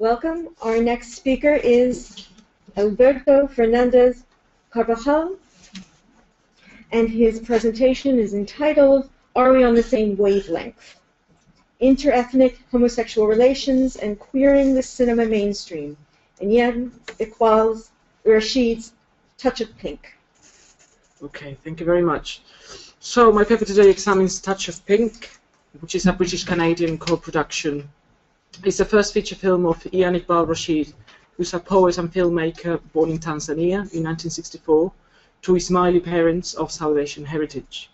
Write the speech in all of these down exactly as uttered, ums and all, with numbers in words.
Welcome. Our next speaker is Alberto Fernández Carbajal, and his presentation is entitled, Are We on the Same Wavelength? Interethnic Homosexual Relations and Queering the Cinema Mainstream, and Ian Iqbal Rashid's Touch of Pink. Okay, thank you very much. So my paper today examines Touch of Pink, which is a British-Canadian co-production. It's the first feature film of Ian Iqbal Rashid, who's a poet and filmmaker born in Tanzania in nineteen sixty-four to Ismaili parents of South Asian heritage.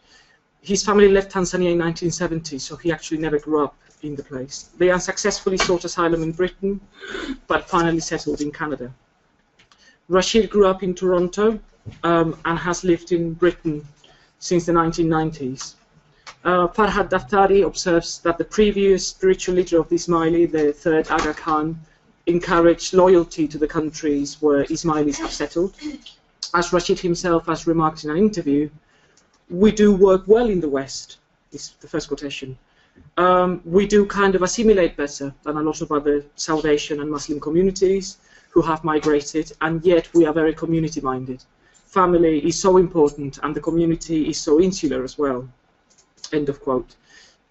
His family left Tanzania in nineteen seventy, so he actually never grew up in the place. They unsuccessfully sought asylum in Britain, but finally settled in Canada. Rashid grew up in Toronto um, and has lived in Britain since the nineteen nineties. Uh, Farhad Daftary observes that the previous spiritual leader of the Ismaili, the third Aga Khan, encouraged loyalty to the countries where Ismailis have settled. As Rashid himself has remarked in an interview, we do work well in the West, is the first quotation. Um, we do kind of assimilate better than a lot of other South Asian and Muslim communities who have migrated, and yet we are very community-minded. Family is so important, and the community is so insular as well. End of quote.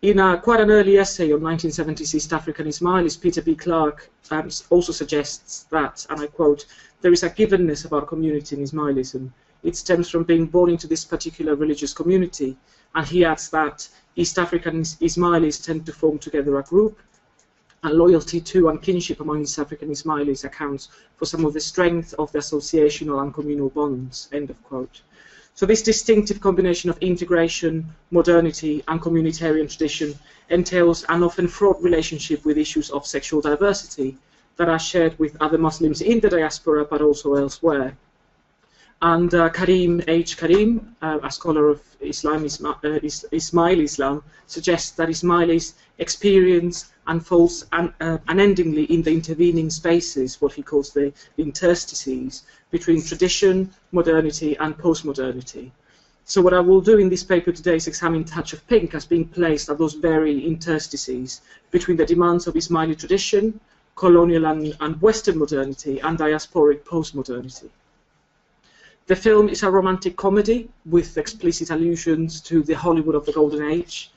In a, quite an early essay on nineteen seventies East African Ismailis, Peter B. Clarke um, also suggests that, and I quote, there is a givenness of our community in Ismailism. It stems from being born into this particular religious community. And he adds that East African Ismailis tend to form together a group, and loyalty to and kinship among East African Ismailis accounts for some of the strength of the associational and communal bonds, end of quote. So this distinctive combination of integration, modernity, and communitarian tradition entails an often fraught relationship with issues of sexual diversity that are shared with other Muslims in the diaspora, but also elsewhere. And uh, Karim H. Karim, uh, a scholar of Islam, Isma uh, Is Ismaili Islam, suggests that Ismailis experience unfolds un uh, unendingly in the intervening spaces, what he calls the interstices, between tradition, modernity, and postmodernity. So what I will do in this paper today is examine Touch of Pink as being placed at those very interstices between the demands of Ismaili tradition, colonial and, and Western modernity, and diasporic postmodernity. The film is a romantic comedy with explicit allusions to the Hollywood of the Golden Age.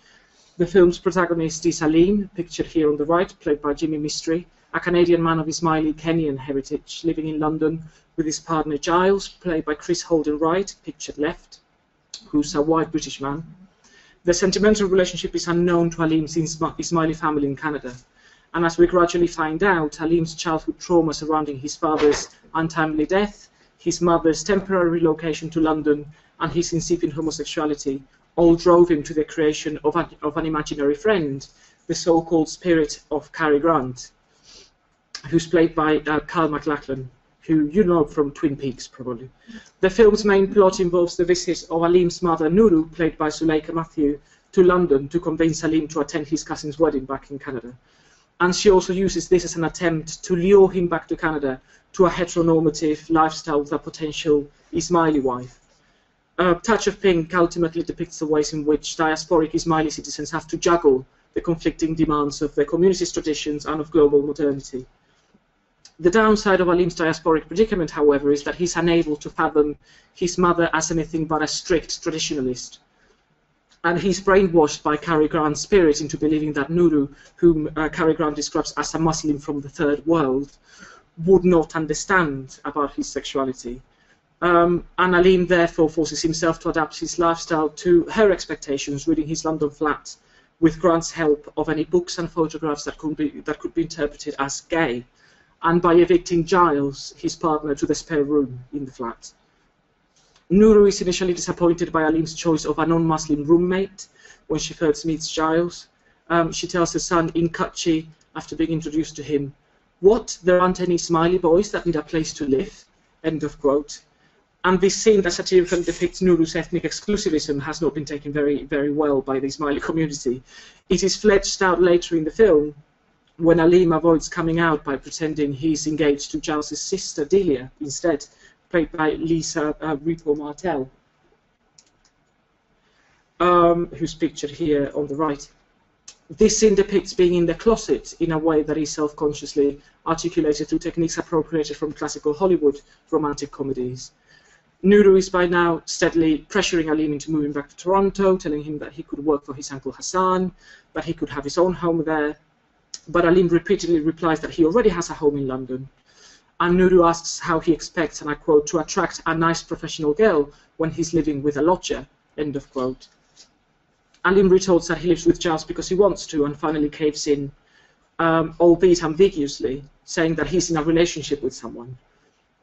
The film's protagonist is Alim, pictured here on the right, played by Jimmy Mistry, a Canadian man of Ismaili Kenyan heritage, living in London with his partner Giles, played by Chris Holden-Wright, pictured left, who's a white British man. The sentimental relationship is unknown to Alim's Ismaili family in Canada, and as we gradually find out, Alim's childhood trauma surrounding his father's untimely death, his mother's temporary relocation to London, and his incipient homosexuality all drove him to the creation of, a, of an imaginary friend, the so-called spirit of Cary Grant, who's played by uh, Carl MacLachlan, who you know from Twin Peaks, probably. The film's main plot involves the visit of Alim's mother, Nuru, played by Suleka Mathew, to London to convince Alim to attend his cousin's wedding back in Canada. And she also uses this as an attempt to lure him back to Canada to a heteronormative lifestyle with a potential Ismaili wife. Uh, Touch of Pink ultimately depicts the ways in which diasporic Ismaili citizens have to juggle the conflicting demands of their community's traditions and of global modernity. The downside of Alim's diasporic predicament, however, is that he's unable to fathom his mother as anything but a strict traditionalist. And he's brainwashed by Cary Grant's spirit into believing that Nuru, whom uh, Cary Grant describes as a Muslim from the Third World, would not understand about his sexuality. Um, and Alim therefore forces himself to adapt his lifestyle to her expectations, reading his London flat with Grant's help of any books and photographs that could be, that could be interpreted as gay, and by evicting Giles, his partner, to the spare room in the flat. Nuru is initially disappointed by Alim's choice of a non-Muslim roommate when she first meets Giles. Um, she tells her son in Kutchi, after being introduced to him, "What? There aren't any Ismaili boys that need a place to live?" End of quote. And this scene that satirically depicts Nuru's ethnic exclusivism has not been taken very, very well by the Ismaili community. It is fleshed out later in the film when Alim avoids coming out by pretending he's engaged to Giles' sister Delia instead, played by Liisa uh, Repo-Martell, um, who's pictured here on the right. This scene depicts being in the closet in a way that is self-consciously articulated through techniques appropriated from classical Hollywood romantic comedies. Nuru is by now steadily pressuring Alim into moving back to Toronto, telling him that he could work for his uncle Hassan, that he could have his own home there. But Alim repeatedly replies that he already has a home in London. And Nuru asks how he expects, and I quote, to attract a nice professional girl when he's living with a lodger, end of quote. Alim retorts that he lives with Giles because he wants to, and finally caves in, um, albeit ambiguously, saying that he's in a relationship with someone.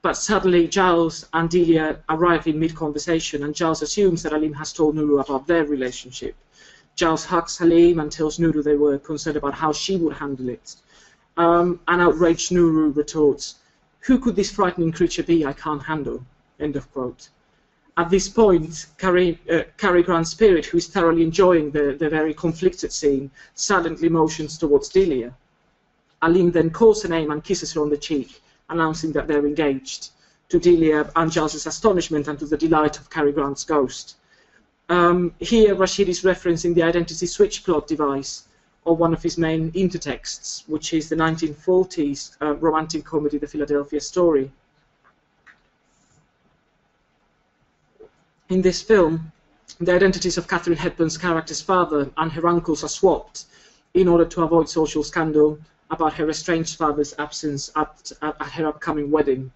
But suddenly Giles and Delia arrive in mid-conversation, and Giles assumes that Alim has told Nuru about their relationship. Giles hugs Alim and tells Nuru they were concerned about how she would handle it. Um, and outraged Nuru retorts, "Who could this frightening creature be I can't handle?" End of quote. At this point, Cary, uh, Cary Grant's spirit, who is thoroughly enjoying the, the very conflicted scene, silently motions towards Delia. Alim then calls her name and kisses her on the cheek, announcing that they're engaged, to Delia and Giles' astonishment and to the delight of Cary Grant's ghost. Um, here, Rashid is referencing the identity switch plot device, or one of his main intertexts, which is the nineteen forties uh, romantic comedy The Philadelphia Story. In this film, the identities of Katharine Hepburn's character's father and her uncles are swapped in order to avoid social scandal about her estranged father's absence at, at her upcoming wedding.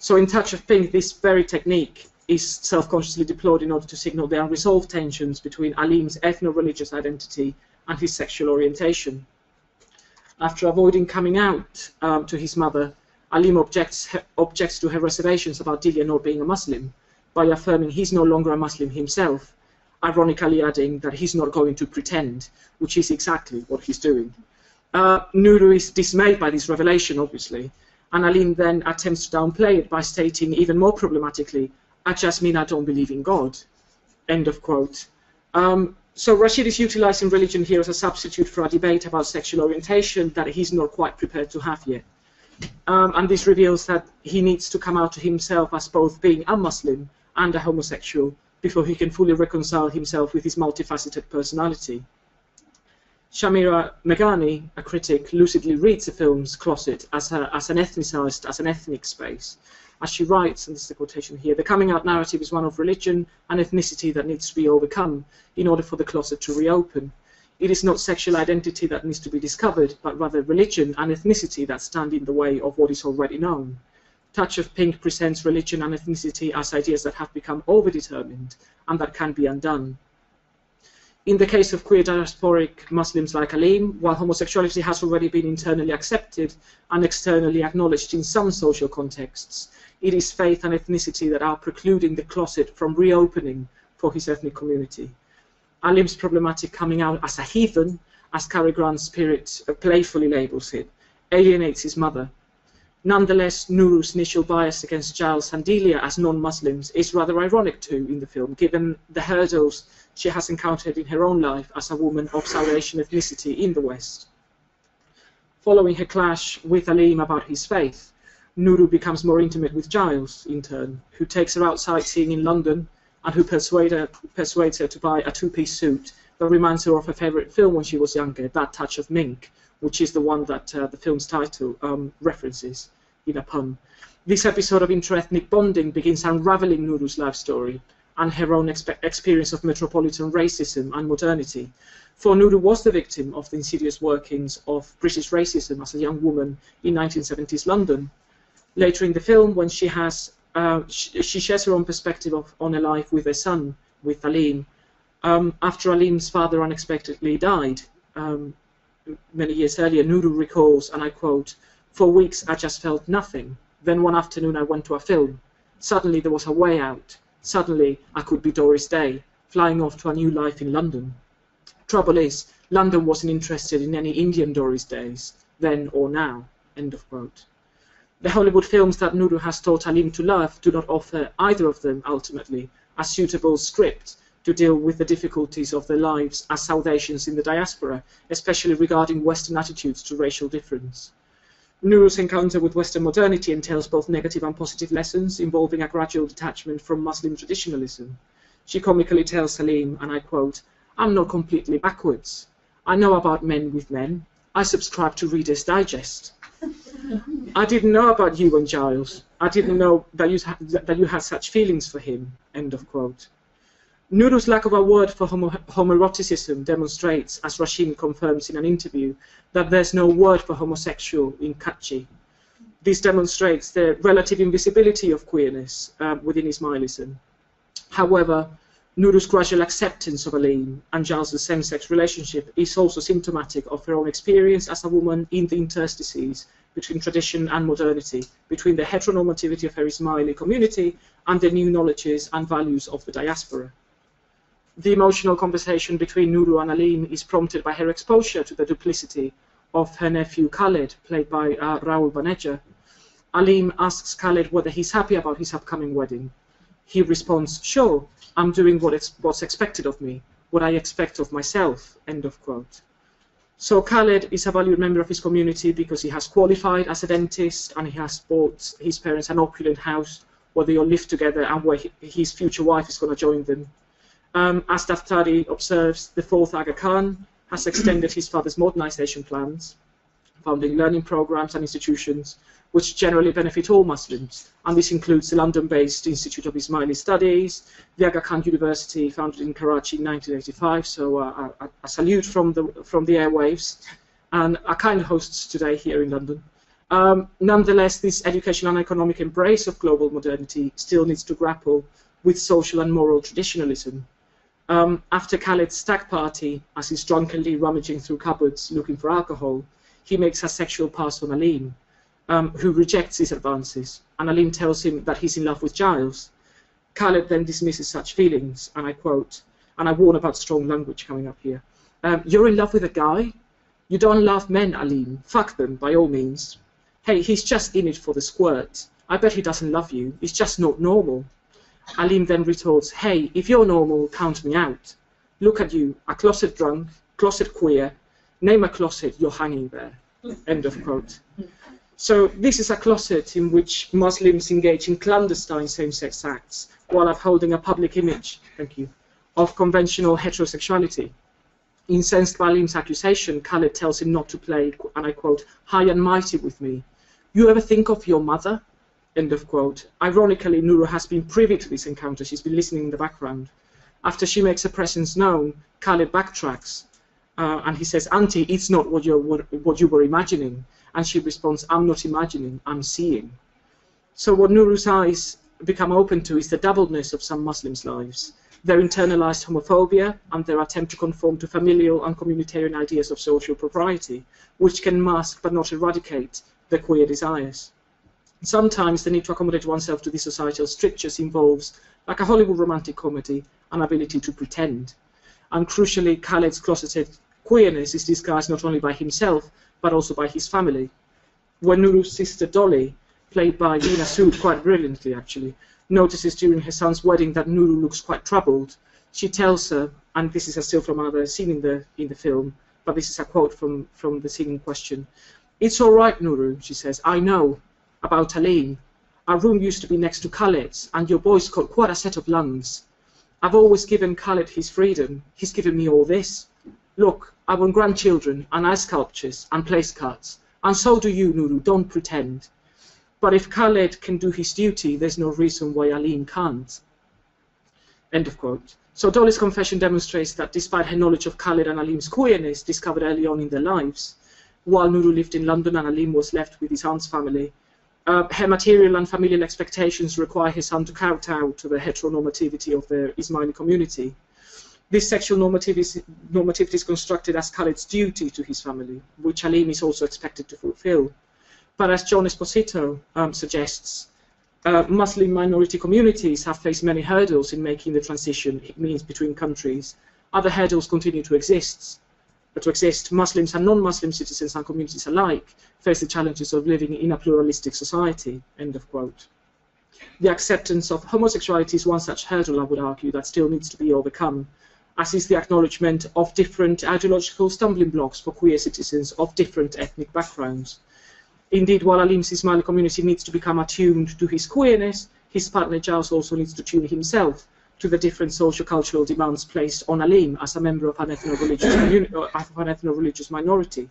So in Touch of Pink, this very technique is self-consciously deployed in order to signal the unresolved tensions between Alim's ethno-religious identity and his sexual orientation. After avoiding coming out um, to his mother, Alim objects, objects to her reservations about Delia not being a Muslim, by affirming he's no longer a Muslim himself, ironically adding that he's not going to pretend, which is exactly what he's doing. Uh, Nuru is dismayed by this revelation, obviously, and Alim then attempts to downplay it by stating, even more problematically, "I just mean I don't believe in God," end of quote. Um, so Rashid is utilizing religion here as a substitute for a debate about sexual orientation that he's not quite prepared to have yet. Um, and this reveals that he needs to come out to himself as both being a Muslim and a homosexual before he can fully reconcile himself with his multifaceted personality. Shamira Meghani, a critic, lucidly reads the film's closet as, a, as an ethnicized, as an ethnic space. As she writes, and this is the quotation here, "The coming out narrative is one of religion and ethnicity that needs to be overcome in order for the closet to reopen. It is not sexual identity that needs to be discovered, but rather religion and ethnicity that stand in the way of what is already known. Touch of Pink presents religion and ethnicity as ideas that have become overdetermined and that can be undone. In the case of queer diasporic Muslims like Alim, while homosexuality has already been internally accepted and externally acknowledged in some social contexts, it is faith and ethnicity that are precluding the closet from reopening for his ethnic community. Alim's problematic coming out as a heathen, as Cary Grant's spirit playfully labels it, alienates his mother. Nonetheless, Nuru's initial bias against Giles and Delia as non-Muslims is rather ironic too in the film, given the hurdles she has encountered in her own life as a woman of South Asian ethnicity in the West. Following her clash with Alim about his faith, Nuru becomes more intimate with Giles, in turn, who takes her out sightseeing in London and who persuade her, persuades her to buy a two-piece suit that reminds her of her favourite film when she was younger, That Touch of Pink, which is the one that uh, the film's title um, references. In a pun. This episode of interethnic bonding begins unravelling Nuru's life story and her own expe experience of metropolitan racism and modernity. For Nuru was the victim of the insidious workings of British racism as a young woman in nineteen seventies London. Later in the film, when she has uh, sh she shares her own perspective of, on her life with her son, with Alim, um, after Alim's father unexpectedly died um, many years earlier, Nuru recalls, and I quote, "For weeks I just felt nothing. Then one afternoon I went to a film. Suddenly there was a way out. Suddenly I could be Doris Day, flying off to a new life in London. Trouble is, London wasn't interested in any Indian Doris Days, then or now." End of quote. The Hollywood films that Nuru has taught Alim to love do not offer either of them, ultimately, a suitable script to deal with the difficulties of their lives as South Asians in the diaspora, especially regarding Western attitudes to racial difference. Nuru's encounter with Western modernity entails both negative and positive lessons involving a gradual detachment from Muslim traditionalism. She comically tells Alim, and I quote, "I'm not completely backwards. I know about Men with Men. I subscribe to Reader's Digest. I didn't know about you and Giles. I didn't know that you that you had such feelings for him." End of quote. Nuru's lack of a word for homo homoeroticism demonstrates, as Rashid confirms in an interview, that there's no word for homosexual in Kacchi. This demonstrates the relative invisibility of queerness uh, within Ismailism. However, Nuru's gradual acceptance of Alim and Giles' same-sex relationship is also symptomatic of her own experience as a woman in the interstices between tradition and modernity, between the heteronormativity of her Ismaili community and the new knowledges and values of the diaspora. The emotional conversation between Nuru and Alim is prompted by her exposure to the duplicity of her nephew Khaled, played by uh, Raoul Baneja. Alim asks Khaled whether he's happy about his upcoming wedding. He responds, "Sure, I'm doing what ex what's expected of me, what I expect of myself." End of quote. So Khaled is a valued member of his community because he has qualified as a dentist and he has bought his parents an opulent house where they all live together and where he, his future wife is going to join them. Um, as Daftari observes, the fourth Aga Khan has extended his father's modernization plans, founding learning programs and institutions which generally benefit all Muslims, and this includes the London-based Institute of Ismaili Studies, the Aga Khan University, founded in Karachi in nineteen eighty-five, so uh, a, a salute from the, from the airwaves, and our kind hosts today here in London. Um, nonetheless, this educational and economic embrace of global modernity still needs to grapple with social and moral traditionalism. Um, after Khaled's stag party, as he's drunkenly rummaging through cupboards looking for alcohol, he makes a sexual pass on Alim, um, who rejects his advances, and Alim tells him that he's in love with Giles. Khaled then dismisses such feelings, and I quote, and I warn about strong language coming up here, um, "You're in love with a guy? You don't love men, Alim. Fuck them, by all means. Hey, he's just in it for the squirt. I bet he doesn't love you. He's just not normal." Alim then retorts, "Hey, if you're normal, count me out. Look at you, a closet drunk, closet queer. Name a closet, you're hanging there." End of quote. So this is a closet in which Muslims engage in clandestine same-sex acts while upholding a public image, thank you, of conventional heterosexuality. Incensed by Alim's accusation, Khaled tells him not to play, and I quote, "high and mighty with me. You ever think of your mother?" End of quote. Ironically, Nuru has been privy to this encounter. She's been listening in the background. After she makes her presence known, Khaled backtracks, uh, and he says, "Auntie, it's not what you're what, what you were imagining." And she responds, "I'm not imagining. I'm seeing." So what Nuru's eyes become open to is the doubleness of some Muslims' lives, their internalized homophobia, and their attempt to conform to familial and communitarian ideas of social propriety, which can mask but not eradicate the queer desires. Sometimes the need to accommodate oneself to these societal strictures involves, like a Hollywood romantic comedy, an ability to pretend. And crucially, Khaled's closeted queerness is disguised not only by himself, but also by his family. When Nuru's sister Dolly, played by Lina Sood quite brilliantly actually, notices during her son's wedding that Nuru looks quite troubled, she tells her, and this is a still from another scene in the, in the film, but this is a quote from, from the scene in question, "It's all right, Nuru," she says, "I know. About Alim. Our room used to be next to Khaled's, and your boy's got quite a set of lungs. I've always given Khaled his freedom. He's given me all this. Look, I want grandchildren, and ice sculptures, and place cards. And so do you, Nuru, don't pretend. But if Khaled can do his duty, there's no reason why Alim can't." End of quote. So Dolly's confession demonstrates that despite her knowledge of Khaled and Alim's queerness, discovered early on in their lives, while Nuru lived in London and Alim was left with his aunt's family, Uh, her material and familial expectations require her son to kowtow to the heteronormativity of the Ismaili community. This sexual normativity is, normativity is constructed as Khaled's duty to his family, which Alim is also expected to fulfill. But as John Esposito um, suggests, uh, Muslim minority communities have faced many hurdles in making the transition it means between countries. Other hurdles continue to exist. But to exist, Muslims and non-Muslim citizens and communities alike face the challenges of living in a pluralistic society, end of quote. The acceptance of homosexuality is one such hurdle, I would argue, that still needs to be overcome, as is the acknowledgement of different ideological stumbling blocks for queer citizens of different ethnic backgrounds. Indeed, while Alim's Ismaili community needs to become attuned to his queerness, his partner Giles also needs to tune himself to the different socio-cultural demands placed on Alim as a member of an ethno-religious ethno-religious minority.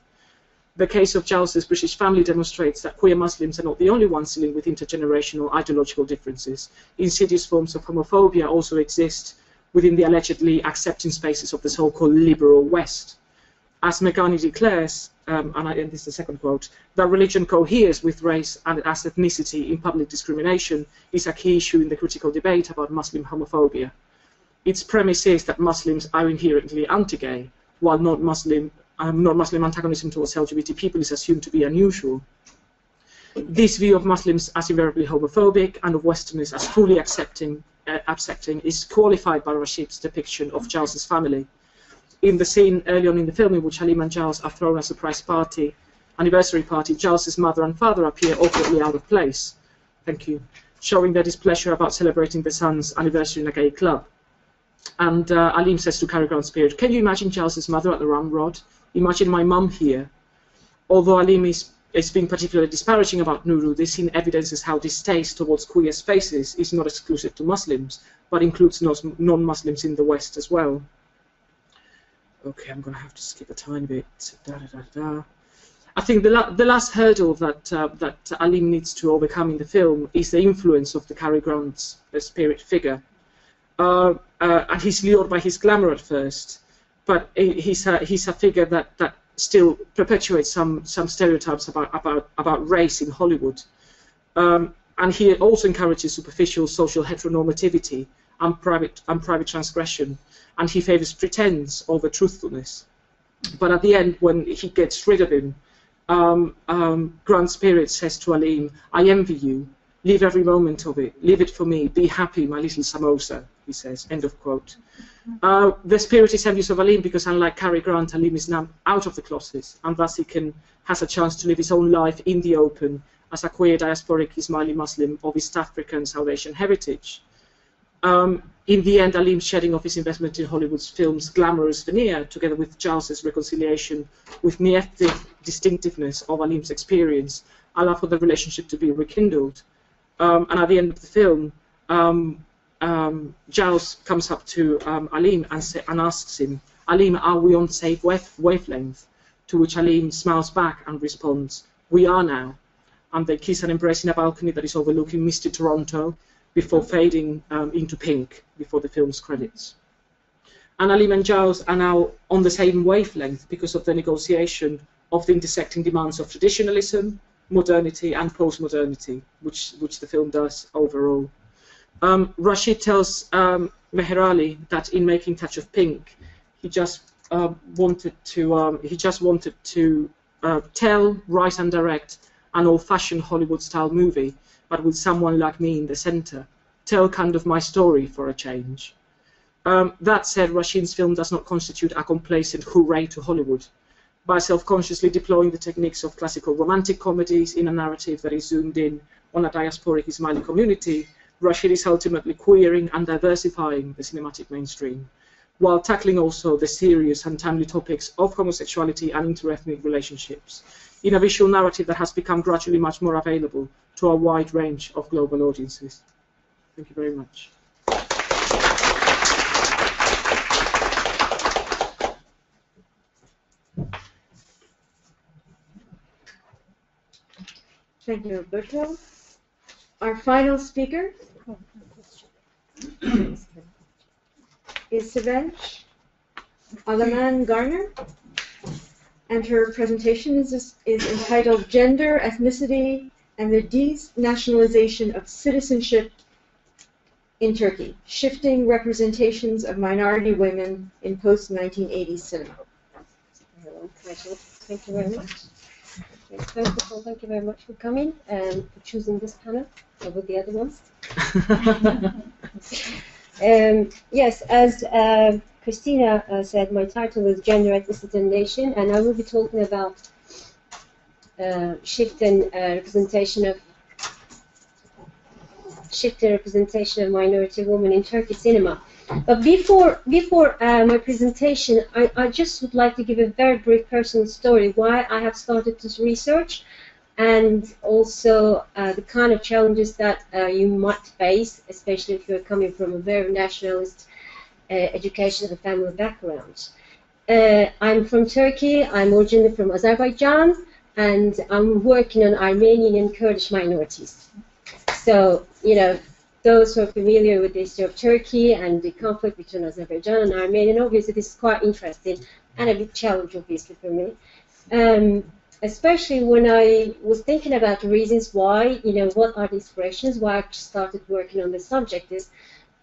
The case of Giles's British family demonstrates that queer Muslims are not the only ones dealing with intergenerational ideological differences. Insidious forms of homophobia also exist within the allegedly accepting spaces of the so-called liberal West. As Meghani declares, um, and, I, and this is the second quote, that religion coheres with race and as ethnicity in public discrimination is a key issue in the critical debate about Muslim homophobia. Its premise is that Muslims are inherently anti-gay, while non-Muslim Um, non-Muslim antagonism towards L G B T people is assumed to be unusual. This view of Muslims as invariably homophobic and of Westerners as fully accepting, uh, accepting is qualified by Rashid's depiction of Giles's family. In the scene early on in the film in which Alim and Giles are thrown a surprise party, anniversary party, Giles's mother and father appear awkwardly out of place, thank you, showing their displeasure about celebrating their son's anniversary in a gay club. And uh, Alim says to Cary Grant's spirit, "Can you imagine Giles's mother at the Ramrod? Imagine my mum here." Although Alim is, is being particularly disparaging about Nuru, this scene evidences how distaste towards queer spaces is not exclusive to Muslims, but includes non-Muslims in the West as well. Okay, I'm going to have to skip a tiny bit. Da, da, da, da. I think the, la the last hurdle that, uh, that Alim needs to overcome in the film is the influence of the Cary Grant's uh, spirit figure. Uh, uh, and he's lured by his glamour at first, but he's a, he's a figure that, that still perpetuates some, some stereotypes about, about, about race in Hollywood. Um, and he also encourages superficial social heteronormativity and private, and private transgression, and he favours pretense over truthfulness. But at the end, when he gets rid of him, um, um, Grand Spirit says to Alim, "I envy you. Live every moment of it. Live it for me. Be happy, my little samosa," he says, end of quote. Uh, the spirit is envious of Alim because, unlike Cary Grant, Alim is now out of the closet, and thus he can has a chance to live his own life in the open as a queer diasporic Ismaili Muslim of East African Salvation heritage. Um, in the end, Alim's shedding of his investment in Hollywood's film's glamorous veneer, together with Giles's reconciliation with the ethnic distinctiveness of Alim's experience, allow for the relationship to be rekindled. Um, and at the end of the film, um, Um, Giles comes up to um, Alim and, say, and asks him, "Alim, are we on safe wave wavelength?" To which Alim smiles back and responds, "We are now." And they kiss and embrace in a balcony that is overlooking misty Toronto before fading um, into pink before the film's credits. And Alim and Giles are now on the same wavelength because of the negotiation of the intersecting demands of traditionalism, modernity and postmodernity, which, which the film does overall. Um, Rashid tells um, Meher Ali that in making Touch of Pink, he just uh, wanted to um, he just wanted to uh, tell, write, and direct an old-fashioned Hollywood-style movie, but with someone like me in the centre. Tell kind of my story for a change. Um, that said, Rashid's film does not constitute a complacent hooray to Hollywood. By self-consciously deploying the techniques of classical romantic comedies in a narrative that is zoomed in on a diasporic Ismaili community, Rashid is ultimately queering and diversifying the cinematic mainstream, while tackling also the serious and timely topics of homosexuality and interethnic relationships, in a visual narrative that has become gradually much more available to a wide range of global audiences. Thank you very much. Thank you, Alberto. Our final speaker is Sevenj Alaman Garner, and her presentation is, is entitled Gender, Ethnicity, and the Denationalization of Citizenship in Turkey, Shifting Representations of Minority Women in Post nineteen eighties Cinema. Thank you very much. First of all, thank you very much for coming and for choosing this panel over the other ones. um, yes, as uh, Christina uh, said, my title is Gender, Ethnicity, and Nation, and I will be talking about uh, shift and uh, representation of shift and representation of minority women in Turkish cinema. But before before uh, my presentation, I, I just would like to give a very brief personal story why I have started this research and also uh, the kind of challenges that uh, you might face, especially if you're coming from a very nationalist uh, education and family background. Uh, I'm from Turkey, I'm originally from Azerbaijan, and I'm working on Armenian and Kurdish minorities. So, you know, those who are familiar with the history of Turkey and the conflict between Azerbaijan and Armenia, obviously this is quite interesting and a big challenge, obviously, for me. Um, especially when I was thinking about the reasons why, you know, what are the inspirations, why I started working on this subject is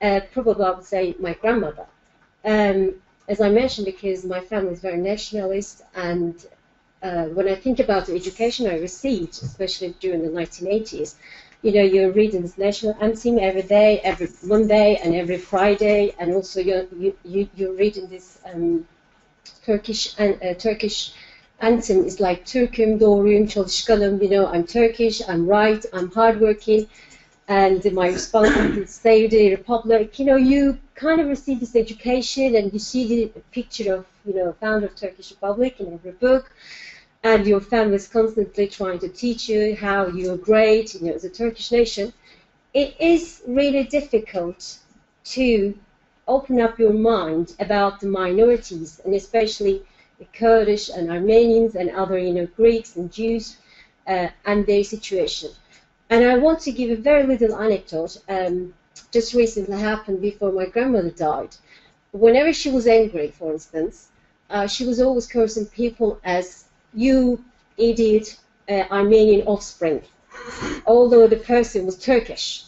uh, probably, I would say, my grandmother. Um, as I mentioned, because my family is very nationalist, and uh, when I think about the education I received, especially during the nineteen eighties, you know, you're reading this national anthem every day, every Monday and every Friday, and also you're, you, you, you're reading this um, Turkish and uh, Turkish anthem. It's like Türk'üm, doğruyum, çalışkanım, you know, I'm Turkish, I'm right, I'm hardworking, and my responsibility is save the republic. You know, you kind of receive this education and you see the picture of, you know, founder of Turkish Republic in every book. And your family is constantly trying to teach you how you're great, you know, as a Turkish nation. It is really difficult to open up your mind about the minorities, and especially the Kurdish and Armenians and other, you know, Greeks and Jews uh, and their situation. And I want to give a very little anecdote. Um, just recently happened before my grandmother died. Whenever she was angry, for instance, uh, she was always cursing people as "you idiot, uh, Armenian offspring," although the person was Turkish.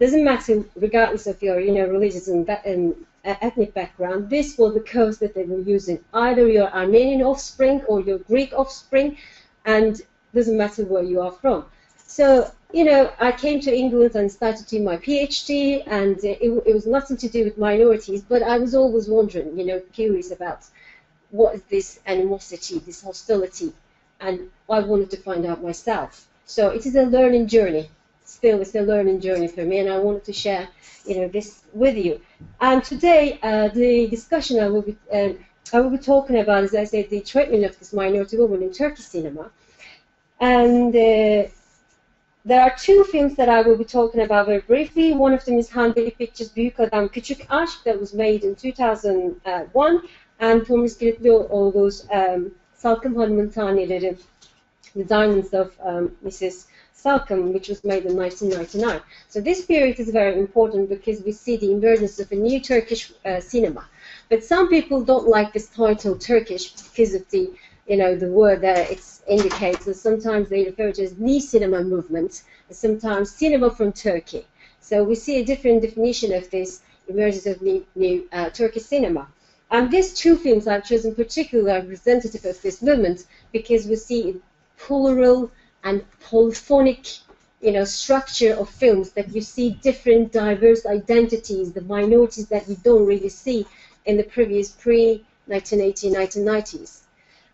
Doesn't matter, regardless of your, you know, religious and, and ethnic background, this was the curse that they were using, either your Armenian offspring or your Greek offspring, and doesn't matter where you are from. So, you know, I came to England and started doing my PhD, and it, it was nothing to do with minorities, but I was always wondering, you know, curious about what is this animosity, this hostility, and I wanted to find out myself. So it is a learning journey. Still, it's a learning journey for me, and I wanted to share, you know, this with you. And today, uh, the discussion I will be, um, I will be talking about, as I said, the treatment of this minority woman in Turkish cinema. And uh, there are two films that I will be talking about very briefly. One of them is Handan İpekçi's Büyük Adam Küçük Aşk, that was made in two thousand one. And Tomris Giritli, all those um, Salkım Hanımın Taneleri, The Diamonds of um, Missus Salkım, which was made in nineteen ninety-nine. So this period is very important because we see the emergence of a new Turkish uh, cinema. But some people don't like this title Turkish because of the, you know, the word that it indicates. So sometimes they refer to it as new cinema movement, and sometimes cinema from Turkey. So we see a different definition of this emergence of new, new uh, Turkish cinema. And these two films I've chosen particularly are representative of this movement because we see plural and polyphonic, you know, structure of films, that you see different diverse identities, the minorities that you don't really see in the previous pre nineteen eighties, nineteen nineties.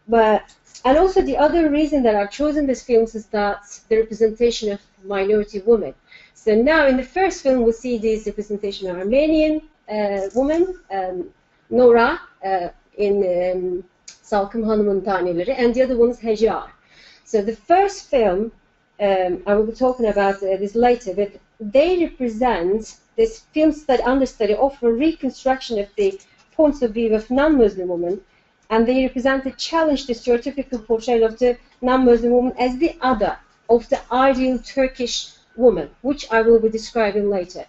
But, and also the other reason that I've chosen these films is that the representation of minority women. So now in the first film we see this representation of Armenian uh, woman, um, Nora uh, in um, Salkım Hanımın Taneleri, and the other one is Hejar. So the first film, um, I will be talking about uh, this later, but they represent this film study understudy offer a reconstruction of the points of view of non-Muslim women, and they represent the challenge, the stereotypical portrayal of the non-Muslim woman as the other, of the ideal Turkish woman, which I will be describing later.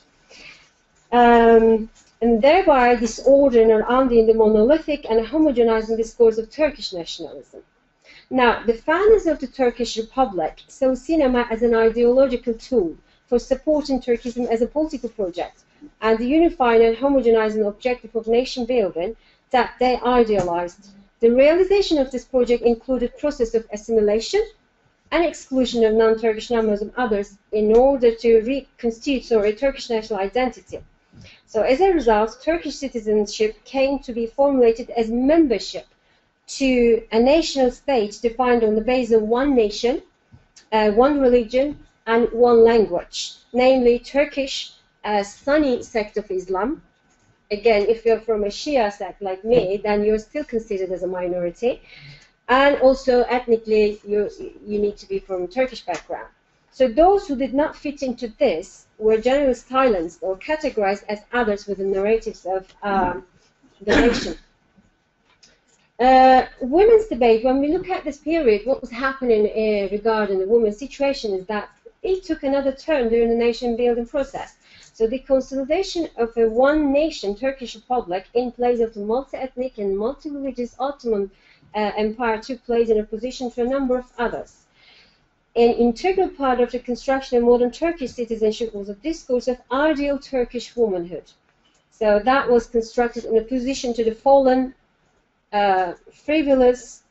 Um, and thereby disordering and undoing the monolithic and homogenizing discourse of Turkish nationalism. Now, the founders of the Turkish Republic saw cinema as an ideological tool for supporting Turkism as a political project, and the unifying and homogenizing objective of nation-building that they idealized. The realization of this project included process of assimilation and exclusion of non-Turkish, non-Muslim others in order to reconstitute sorry, Turkish national identity. So as a result, Turkish citizenship came to be formulated as membership to a national state defined on the basis of one nation, uh, one religion, and one language, namely Turkish uh, Sunni sect of Islam. Again, if you're from a Shia sect like me, then you're still considered as a minority. And also, ethnically, you, you need to be from a Turkish background. So those who did not fit into this were generally silenced or categorized as others within narratives of um, the nation. Uh, women's debate, when we look at this period, what was happening uh, regarding the women's situation is that it took another turn during the nation-building process. So the consolidation of a one-nation Turkish Republic in place of the multi-ethnic and multi-religious Ottoman uh, Empire took place in opposition to a number of others. An integral part of the construction of modern Turkish citizenship was a discourse of ideal Turkish womanhood. So that was constructed in opposition to the fallen, uh, frivolous,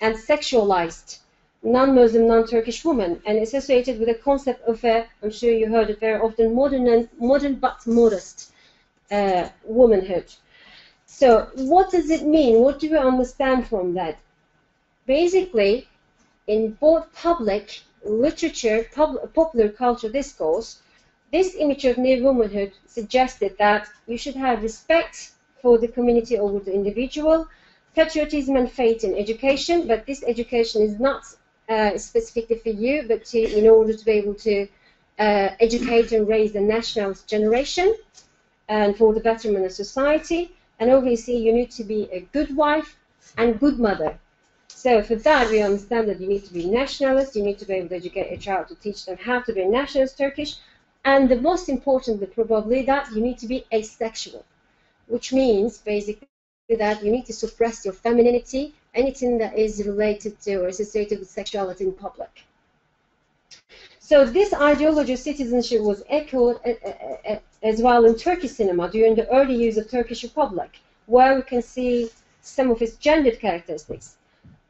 and sexualized non-Muslim, non-Turkish woman, and associated with a concept of a, I'm sure you heard it very often, modern, and, modern but modest uh, womanhood. So what does it mean? What do we understand from that? Basically, in both public literature, pub popular culture discourse, this image of new womanhood suggested that you should have respect for the community over the individual, patriotism and faith in education, but this education is not uh, specifically for you, but to, in order to be able to uh, educate and raise the national generation and for the betterment of society. And obviously, you need to be a good wife and good mother. So for that, we understand that you need to be nationalist, you need to be able to educate a child to teach them how to be nationalist Turkish, and the most importantly, probably, that you need to be asexual, which means, basically, that you need to suppress your femininity, anything that is related to or associated with sexuality in public. So this ideology of citizenship was echoed as well in Turkish cinema during the early years of Turkish Republic, where we can see some of its gendered characteristics.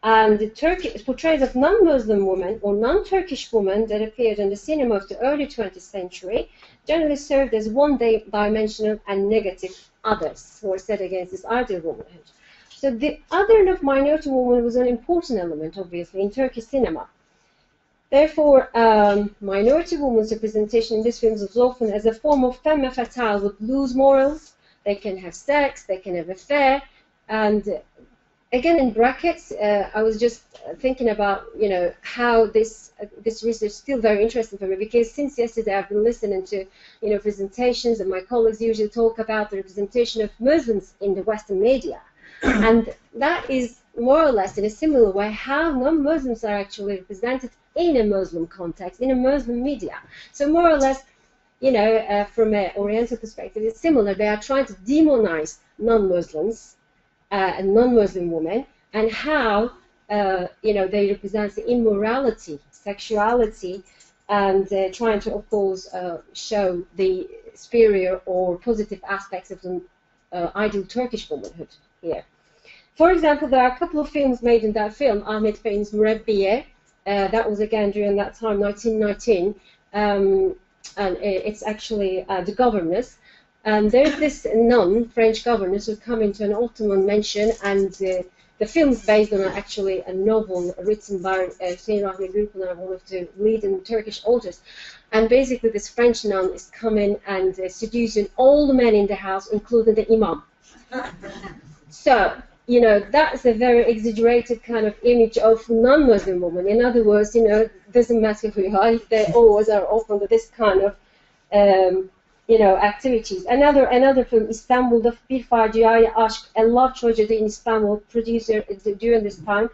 And the Turkish portrayals of non-Muslim women or non-Turkish women that appeared in the cinema of the early twentieth century generally served as one-dimensional and negative others who were set against this ideal womanhood. So the othering of minority women was an important element, obviously, in Turkish cinema. Therefore, um, minority women's representation in these films was often as a form of femme fatale with loose morals. They can have sex, they can have an affair, and again, in brackets, uh, I was just thinking about, you know, how this uh, this research is still very interesting for me, because since yesterday I've been listening to, you know, presentations, and my colleagues usually talk about the representation of Muslims in the Western media, and that is more or less in a similar way how non-Muslims are actually represented in a Muslim context, in a Muslim media. So more or less, you know, uh, from an Oriental perspective, it's similar. They are trying to demonize non-Muslims. Uh, and non-Muslim women, and how uh, you know they represent the immorality, sexuality, and uh, trying to, of course, uh, show the superior or positive aspects of the uh, ideal Turkish womanhood here. For example, there are a couple of films made in that film, Ahmet Bey'in's Murebbiye, uh, that was again during that time, nineteen nineteen, um, and it's actually uh, The Governess. And there's this nun, French governess, who come into an Ottoman mansion, and uh, the film is based on actually a novel written by Hüseyin Rahmi Gürpınar, one of the leading Turkish authors. And basically, this French nun is coming and uh, seducing all the men in the house, including the imam. So, you know, that's a very exaggerated kind of image of non-Muslim women. In other words, you know, it doesn't matter who you are, they always are open to this kind of Um, you know, activities. Another another film, İstanbul'da Bir Faciaya Aşk, A Love Tragedy in Istanbul, producer during this time.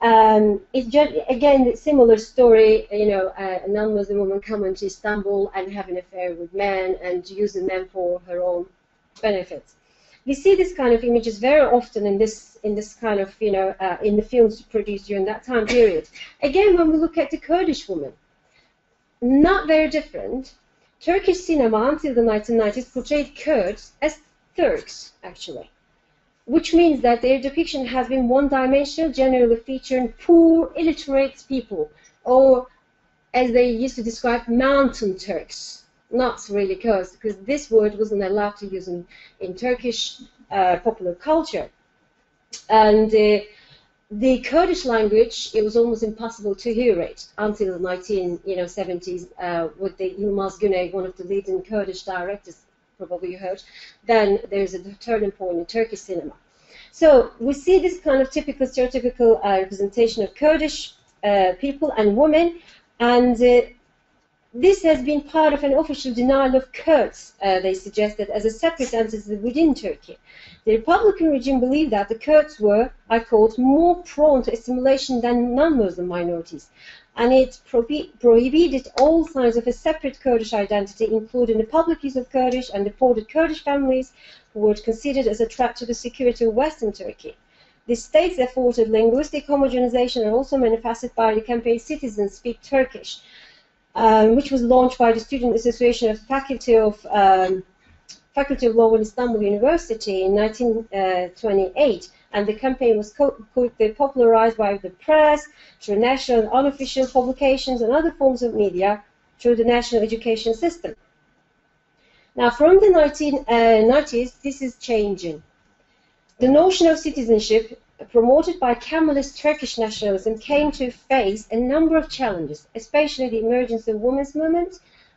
Um, it's just, again, a similar story, you know, a non-Muslim woman coming to Istanbul and having an affair with men and using them for her own benefits. We see this kind of images very often in this, in this kind of, you know, uh, in the films produced during that time period. Again, when we look at the Kurdish woman, not very different. Turkish cinema until the nineteen nineties portrayed Kurds as Turks, actually, which means that their depiction has been one-dimensional, generally featuring poor, illiterate people, or as they used to describe, mountain Turks, not really Kurds, because this word wasn't allowed to use in, in Turkish uh, popular culture. And uh, the Kurdish language, it was almost impossible to hear it until the nineteen seventies uh, with the Yılmaz Güney, one of the leading Kurdish directors, probably you heard. Then there's a turning point in Turkish cinema. So we see this kind of typical, stereotypical uh, representation of Kurdish uh, people and women, and uh, this has been part of an official denial of Kurds, uh, they suggested, as a separate entity within Turkey. The Republican regime believed that the Kurds were, I quote, more prone to assimilation than non-Muslim minorities, and it prohib prohibited all signs of a separate Kurdish identity, including the public use of Kurdish and deported Kurdish families who were considered as a threat to the security of Western Turkey. The state's effort at linguistic homogenization are also manifested by the campaign Citizens Speak Turkish, Um, which was launched by the Student Association of Faculty of um, Faculty of Law in Istanbul University in nineteen twenty-eight, and the campaign was quickly popularized by the press, through national unofficial publications and other forms of media, through the national education system. Now, from the nineteen nineties, this is changing. The notion of citizenship, promoted by Kemalist Turkish nationalism, came to face a number of challenges, especially the emergence of women's movement.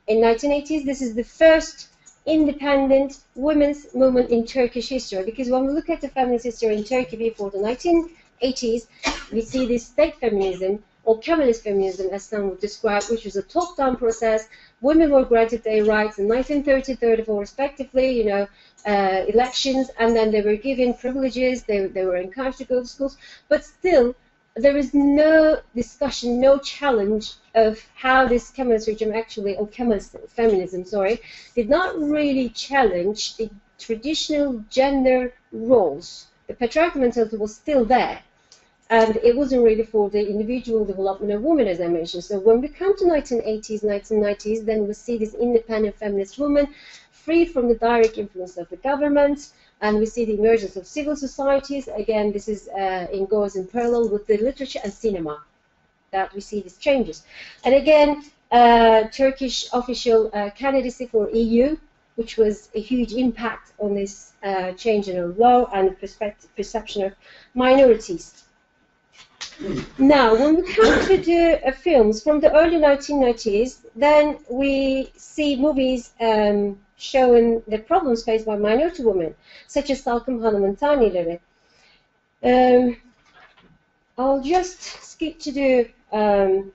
In nineteen eighties, this is the first independent women's movement in Turkish history, because when we look at the feminist history in Turkey before the nineteen eighties, we see this state feminism, or Kemalist feminism, as some would describe, which was a top-down process. Women were granted their rights in nineteen thirty, thirty-four, respectively, you know, uh, elections, and then they were given privileges, they, they were encouraged to go to schools, but still, there is no discussion, no challenge of how this Kemalist regime actually, or Kemalist feminism, sorry, did not really challenge the traditional gender roles. The patriarchal mentality was still there, and it wasn't really for the individual development of women, as I mentioned. So when we come to nineteen eighties, nineteen nineties, then we see this independent feminist woman free from the direct influence of the government, and we see the emergence of civil societies. Again, this is uh, in goes in parallel with the literature and cinema, that we see these changes. And again, uh, Turkish official uh, candidacy for E U, which was a huge impact on this uh, change in the law and perception of minorities. Now, when we come to the uh, films from the early nineteen nineties, then we see movies um, showing the problems faced by minority women, such as Salkım Hanımın Taneleri. Um, I'll just skip to the, um,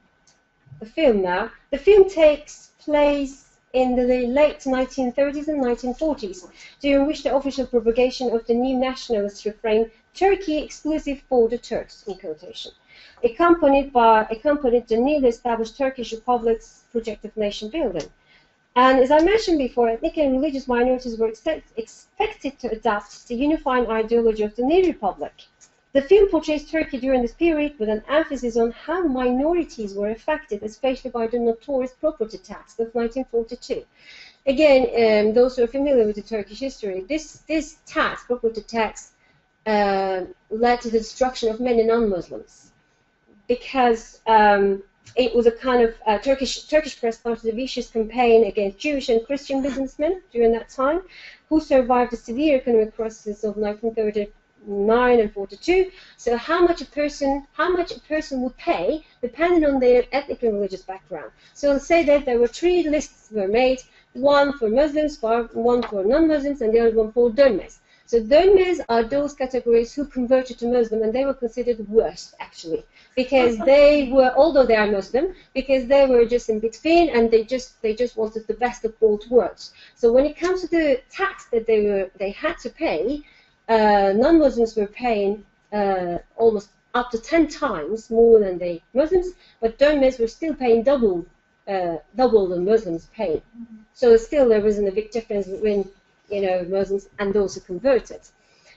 the film now. The film takes place in the late nineteen thirties and nineteen forties, during which the official propagation of the new nationalist refrain, "Turkey exclusive for the Turks," in quotation, accompanied by accompanied the newly established Turkish Republic's project of nation building. And as I mentioned before, ethnic and religious minorities were expect, expected to adapt the unifying ideology of the new republic. The film portrays Turkey during this period with an emphasis on how minorities were affected, especially by the notorious property tax of nineteen forty-two. Again, um, those who are familiar with the Turkish history, this, this tax, property tax, uh, led to the destruction of many non-Muslims, because um, it was a kind of uh, Turkish, Turkish press started a vicious campaign against Jewish and Christian businessmen during that time, who survived the severe economic crisis of nineteen thirty-nine and forty-two. So how much a person how much a person would pay depending on their ethnic and religious background. So let's say that there were three lists were made, one for Muslims, one for non-Muslims, and the other one for dönmez. So dönmez are those categories who converted to Muslim, and they were considered worst, actually, because they were, although they are Muslim, because they were just in between, and they just they just wanted the best of both worlds. So when it comes to the tax that they were they had to pay, Uh, non-Muslims were paying uh, almost up to ten times more than the Muslims, but dönmez were still paying double, uh, double the Muslims paid. Mm-hmm. So still there wasn't a big difference between, you know, Muslims and those who converted.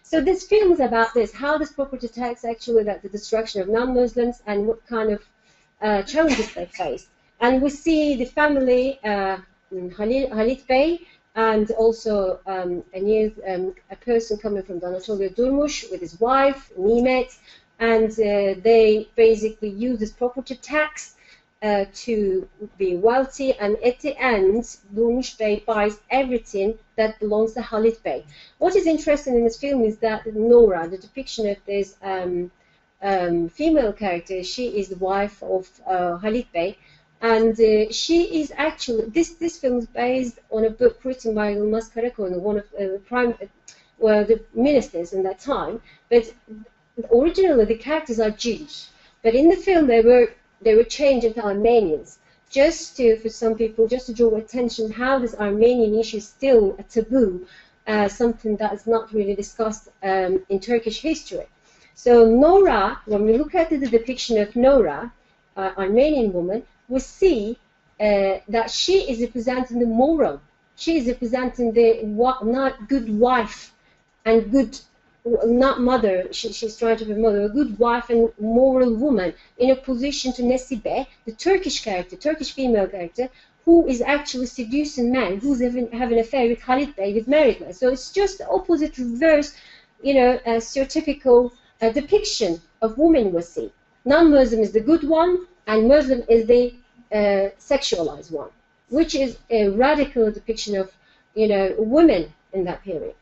So this film is about this: how this property tax actually led to the destruction of non-Muslims, and what kind of uh, challenges they faced. And we see the family, uh, Halit Bey, and also um, a new um, a person coming from Anatolia, Durmuş, with his wife Nimet, and uh, they basically use this property tax uh, to be wealthy. And at the end, Durmuş Bey buys everything that belongs to Halit Bey. What is interesting in this film is that Nora, the depiction of this um, um, female character, she is the wife of uh, Halit Bey. And uh, she is actually, this, this film is based on a book written by Yılmaz Karakoyunlu, one of uh, prime, were the ministers in that time. But originally the characters are Jews, but in the film they were they were changed into Armenians, just to for some people just to draw attention how this Armenian issue is still a taboo, uh, something that is not really discussed um, in Turkish history. So Nora, when we look at the depiction of Nora, uh, Armenian woman, we see uh, that she is representing the moral. She is representing the what, not good wife and good, not mother, she, she's trying to be mother, a good wife and moral woman in opposition to Nesibe, the Turkish character, Turkish female character, who is actually seducing men, who's having, having an affair with Khaled Bey, with married men. So it's just the opposite, reverse, you know, a stereotypical uh, depiction of women we see. Non-Muslim is the good one, and Muslim is the uh, sexualized one, which is a radical depiction of, you know, women in that period.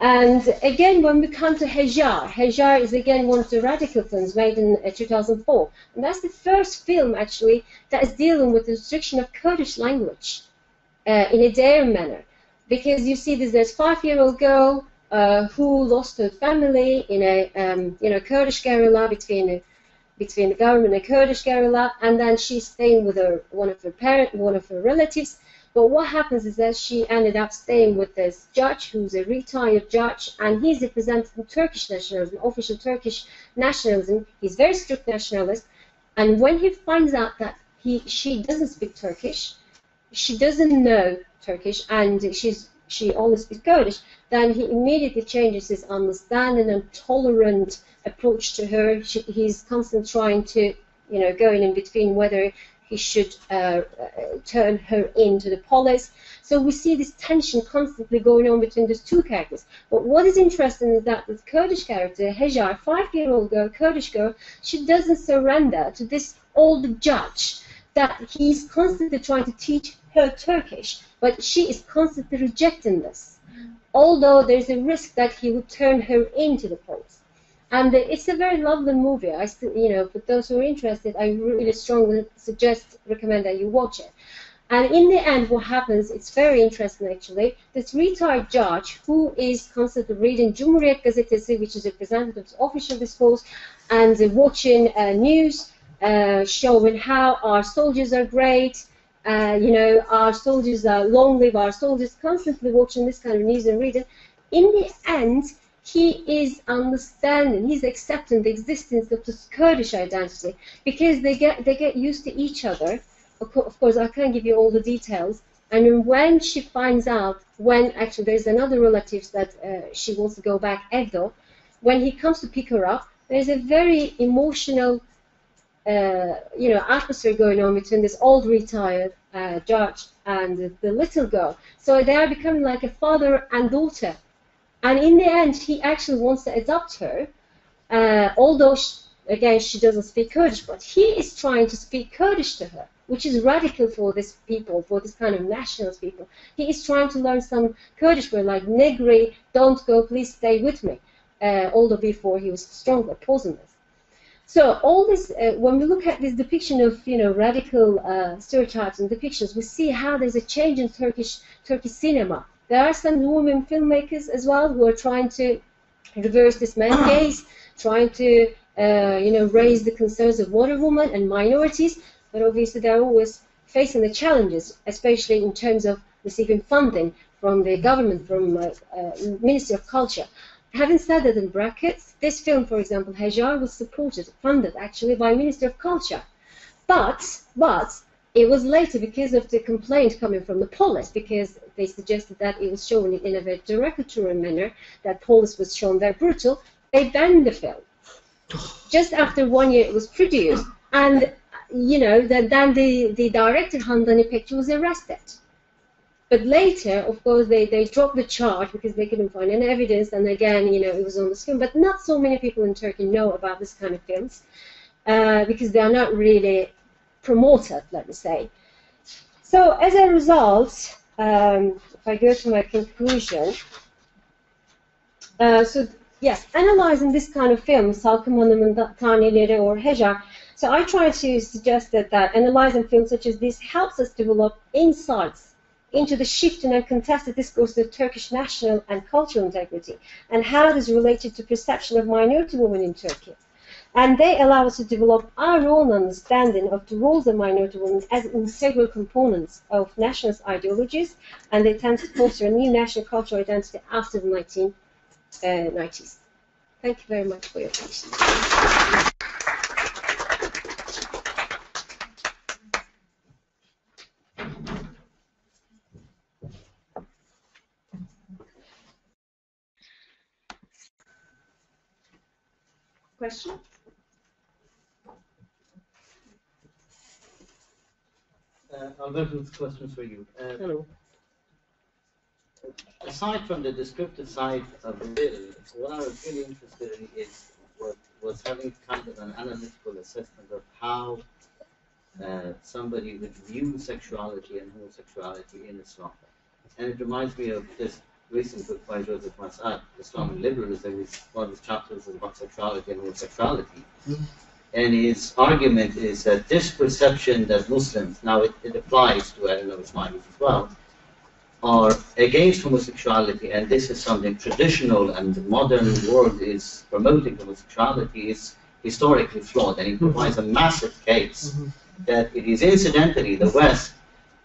And again, when we come to Hejar, Hejar is again one of the radical films made in uh, two thousand four. And that's the first film, actually, that is dealing with the restriction of Kurdish language uh, in a daring manner. Because you see this, there's a five-year-old girl uh, who lost her family in a, um, you know, Kurdish guerrilla between a, between the government and Kurdish guerrilla, and then she's staying with her, one of her parent, one of her relatives. But what happens is that she ended up staying with this judge, who's a retired judge, and he's representing Turkish nationalism, official Turkish nationalism. He's very strict nationalist, and when he finds out that he, she doesn't speak Turkish, she doesn't know Turkish, and she's she only speaks Kurdish, then he immediately changes his understanding and tolerant approach to her. She, he's constantly trying to, you know, go in, in between whether he should uh, turn her into the police. So we see this tension constantly going on between these two characters. But what is interesting is that this Kurdish character, Hejar, five-year-old girl, Kurdish girl, she doesn't surrender to this old judge that he's constantly trying to teach her Turkish, but she is constantly rejecting this, although there's a risk that he would turn her into the police. And it's a very lovely movie. I still, you know, for those who are interested, I really strongly suggest, recommend that you watch it. And in the end, what happens, it's very interesting, actually. This retired judge, who is constantly reading Cumhuriyet Gazetesi, which is a representative official discourse, and watching uh, news, uh, showing how our soldiers are great, uh, you know, our soldiers are long live, our soldiers, constantly watching this kind of news and reading. In the end, he is understanding, he's accepting the existence of this Kurdish identity, because they get they get used to each other. Of course, I can't give you all the details. And when she finds out, when actually there's another relative that uh, she wants to go back, Edo, when he comes to pick her up, there's a very emotional, uh, you know, atmosphere going on between this old retired uh, judge and the, the little girl. So they are becoming like a father and daughter. And in the end, he actually wants to adopt her, uh, although, she, again, she doesn't speak Kurdish, but he is trying to speak Kurdish to her, which is radical for these people, for this kind of nationalist people. He is trying to learn some Kurdish word, like Negri, don't go, please stay with me, uh, although before he was strongly opposing this. So all this, uh, when we look at this depiction of, you know, radical uh, stereotypes and depictions, we see how there's a change in Turkish, Turkish cinema. There are some women filmmakers as well who are trying to reverse this man's gaze, trying to, uh, you know, raise the concerns of water women and minorities. But obviously, they're always facing the challenges, especially in terms of receiving funding from the government, from the uh, uh, Ministry of Culture. Having said that, in brackets, this film, for example, Hejar, was supported, funded actually by the Ministry of Culture, but but. It was later because of the complaint coming from the police, because they suggested that it was shown in a very derogatory manner, that police was shown very brutal. They banned the film. Just after one year it was produced, and, you know, that then the, the director, Handan İpekçi, was arrested. But later, of course, they, they dropped the charge because they couldn't find any evidence, and again, you know, it was on the screen. But not so many people in Turkey know about this kind of films, uh, because they are not really promoted, let me say. So as a result, um, if I go to my conclusion, uh, so yes, analyzing this kind of film, Salkım Hanımın Taneleri or Hejar, so I try to suggest that, that analyzing films such as this helps us develop insights into the shift and uncontested discourse of Turkish national and cultural integrity, and how it is related to perception of minority women in Turkey. And they allow us to develop our own understanding of the roles of minority women as integral components of nationalist ideologies, and they tend to foster a new national cultural identity after the nineteen nineties. Thank you very much for your attention. Question? Uh, Alberto, this question for you. Uh, Hello. Aside from the descriptive side of the bill, what I was really interested in is what was having kind of an analytical assessment of how uh, somebody would view sexuality and homosexuality in Islam. And it reminds me of this recent book by Joseph Mas'ad, Islam and Liberalism, is one of his chapters is about sexuality and homosexuality. Mm-hmm. And his argument is that this perception that Muslims, now it, it applies to, I don't know, Ismailis as well, are against homosexuality, and this is something traditional, and the modern world is promoting homosexuality, is historically flawed, and he provides a massive case that it is incidentally the West,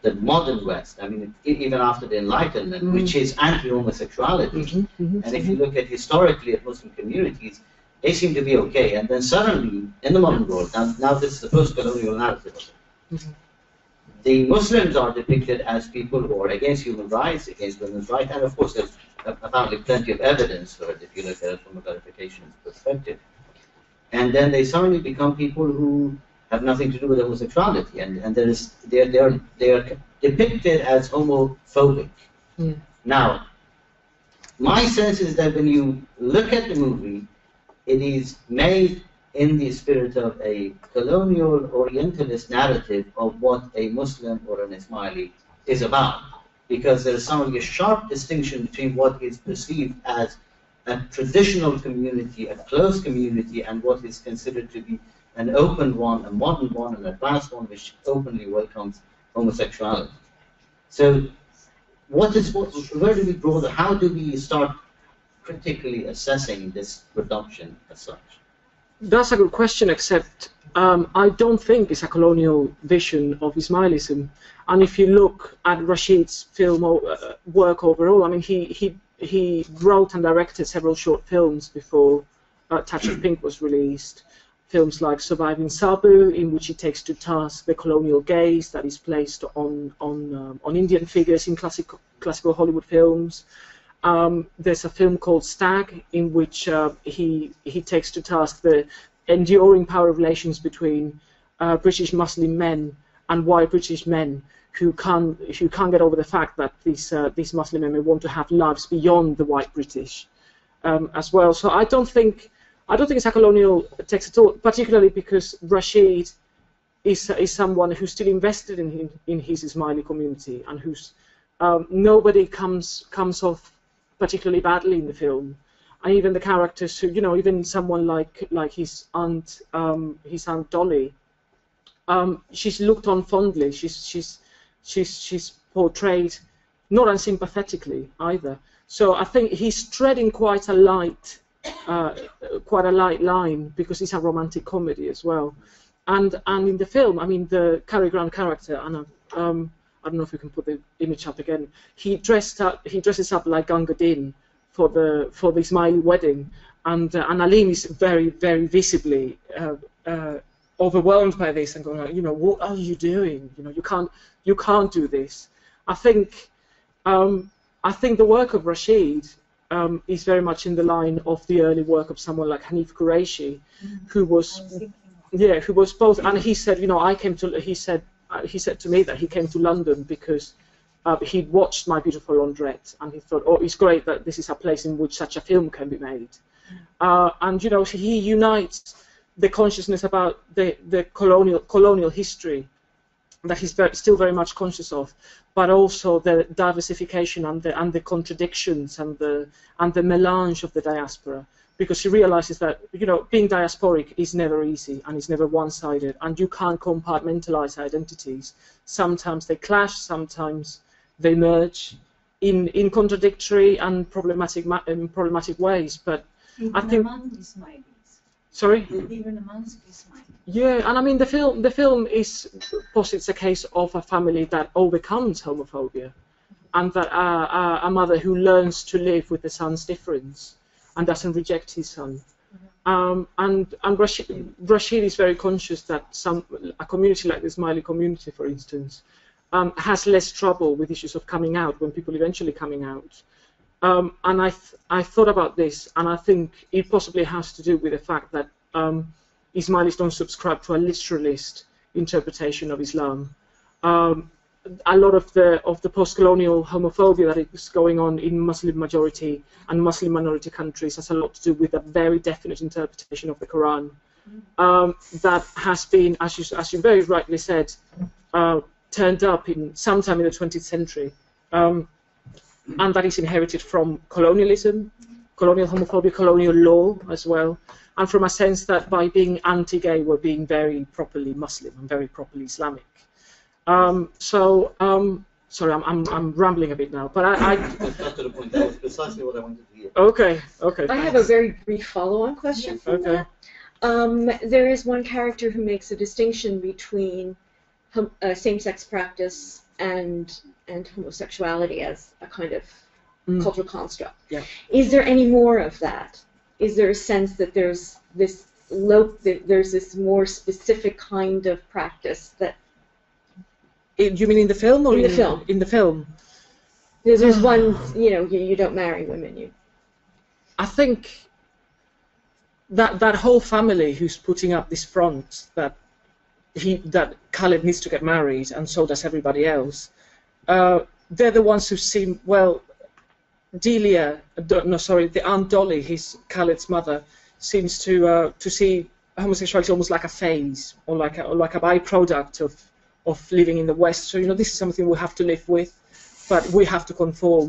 the modern West, I mean, even after the Enlightenment, mm-hmm. which is anti-homosexuality, mm-hmm. Mm-hmm. and if you look at historically at Muslim communities, they seem to be okay, and then suddenly, in the modern world, now, now this is the post-colonial narrative of it. Mm-hmm. The Muslims are depicted as people who are against human rights, against women's rights, and of course there's apparently plenty of evidence for it if you look at it from a verification perspective. And then they suddenly become people who have nothing to do with homosexuality, and, and there is, they, they, are, they are depicted as homophobic. Yeah. Now, my sense is that when you look at the movie, it is made in the spirit of a colonial Orientalist narrative of what a Muslim or an Ismaili is about, because there is suddenly a sharp distinction between what is perceived as a traditional community, a closed community, and what is considered to be an open one, a modern one, and an advanced one, which openly welcomes homosexuality. So, what is what? Where do we draw the? How do we start critically assessing this production as such? That's a good question, except um, I don't think it's a colonial vision of Ismailism. And if you look at Rashid's film uh, work overall, I mean, he, he, he wrote and directed several short films before uh, Touch of Pink was released. Films like Surviving Sabu, in which he takes to task the colonial gaze that is placed on, on, um, on Indian figures in classic, classical Hollywood films. Um, there's a film called Stag, in which uh, he he takes to task the enduring power relations between uh, British Muslim men and white British men who can't who can't get over the fact that these uh, these Muslim men want to have lives beyond the white British um, as well. So I don't think I don't think it's a colonial text at all, particularly because Rashid is is someone who's still invested in in, in his Ismaili community, and who's um, nobody comes comes off particularly badly in the film, and even the characters who, you know, even someone like like his aunt, um, his aunt Dolly, um, she's looked on fondly. She's she's she's she's portrayed not unsympathetically either. So I think he's treading quite a light, uh, quite a light line, because it's a romantic comedy as well. And and in the film, I mean, the Cary Grant character, Anna. Um, I don't know if we can put the image up again. He dressed up. He dresses up like Gunga Din for the for the Ismaili wedding, and uh, and Alim is very very visibly uh, uh, overwhelmed by this and going, like, you know, what are you doing? You know, you can't you can't do this. I think um, I think the work of Rashid um, is very much in the line of the early work of someone like Hanif Qureshi, mm-hmm. who was yeah who was both. And he said, you know, I came to. He said. He said to me that he came to London because uh, he'd watched My Beautiful Laundrette, and he thought, oh, it's great that this is a place in which such a film can be made. Uh, and, you know, he unites the consciousness about the, the colonial, colonial history that he's very, still very much conscious of, but also the diversification and the, and the contradictions and the, and the melange of the diaspora, because he realizes that, you know, being diasporic is never easy, and it's never one-sided, and you can't compartmentalize identities. Sometimes they clash, sometimes they merge in in contradictory and problematic ma um, problematic ways. But even I think among Ismailis. Sorry. Even among Ismailis. Yeah, and I mean the film the film is posits a case of a family that overcomes homophobia, and that uh, a mother who learns to live with the son's difference and doesn't reject his son. Um, and and Rashid, Rashid is very conscious that some a community like the Ismaili community, for instance, um, has less trouble with issues of coming out when people eventually coming out. Um, and I th I thought about this, and I think it possibly has to do with the fact that um, Ismailis don't subscribe to a literalist interpretation of Islam. Um, a lot of the of the post-colonial homophobia that is going on in Muslim majority and Muslim minority countries has a lot to do with a very definite interpretation of the Quran um, that has been, as you, as you very rightly said, uh, turned up in sometime in the twentieth century, um, and that is inherited from colonialism, colonial homophobia, colonial law as well, and from a sense that by being anti-gay we're being very properly Muslim and very properly Islamic. Um, so, um, sorry, I'm, I'm, I'm rambling a bit now, but I... I not to the point. That was precisely what I wanted to hear. Okay, okay. I have a very brief follow-on question from that. Um, there is one character who makes a distinction between hom uh, same-sex practice and, and homosexuality as a kind of mm. cultural construct. Yeah. Is there any more of that? Is there a sense that there's this, lo that there's this more specific kind of practice that... Do you mean in the film or in, in the film? In the film, there's, there's one. You know, you, you don't marry women. You. I think that that whole family who's putting up this front that he that Khaled needs to get married, and so does everybody else. Uh, they're the ones who seem well. Delia, no, sorry, the Aunt Dolly, his Khaled's mother, seems to uh, to see homosexuality almost like a phase or like a, or like a byproduct of. of living in the West, so you know this is something we have to live with, but we have to conform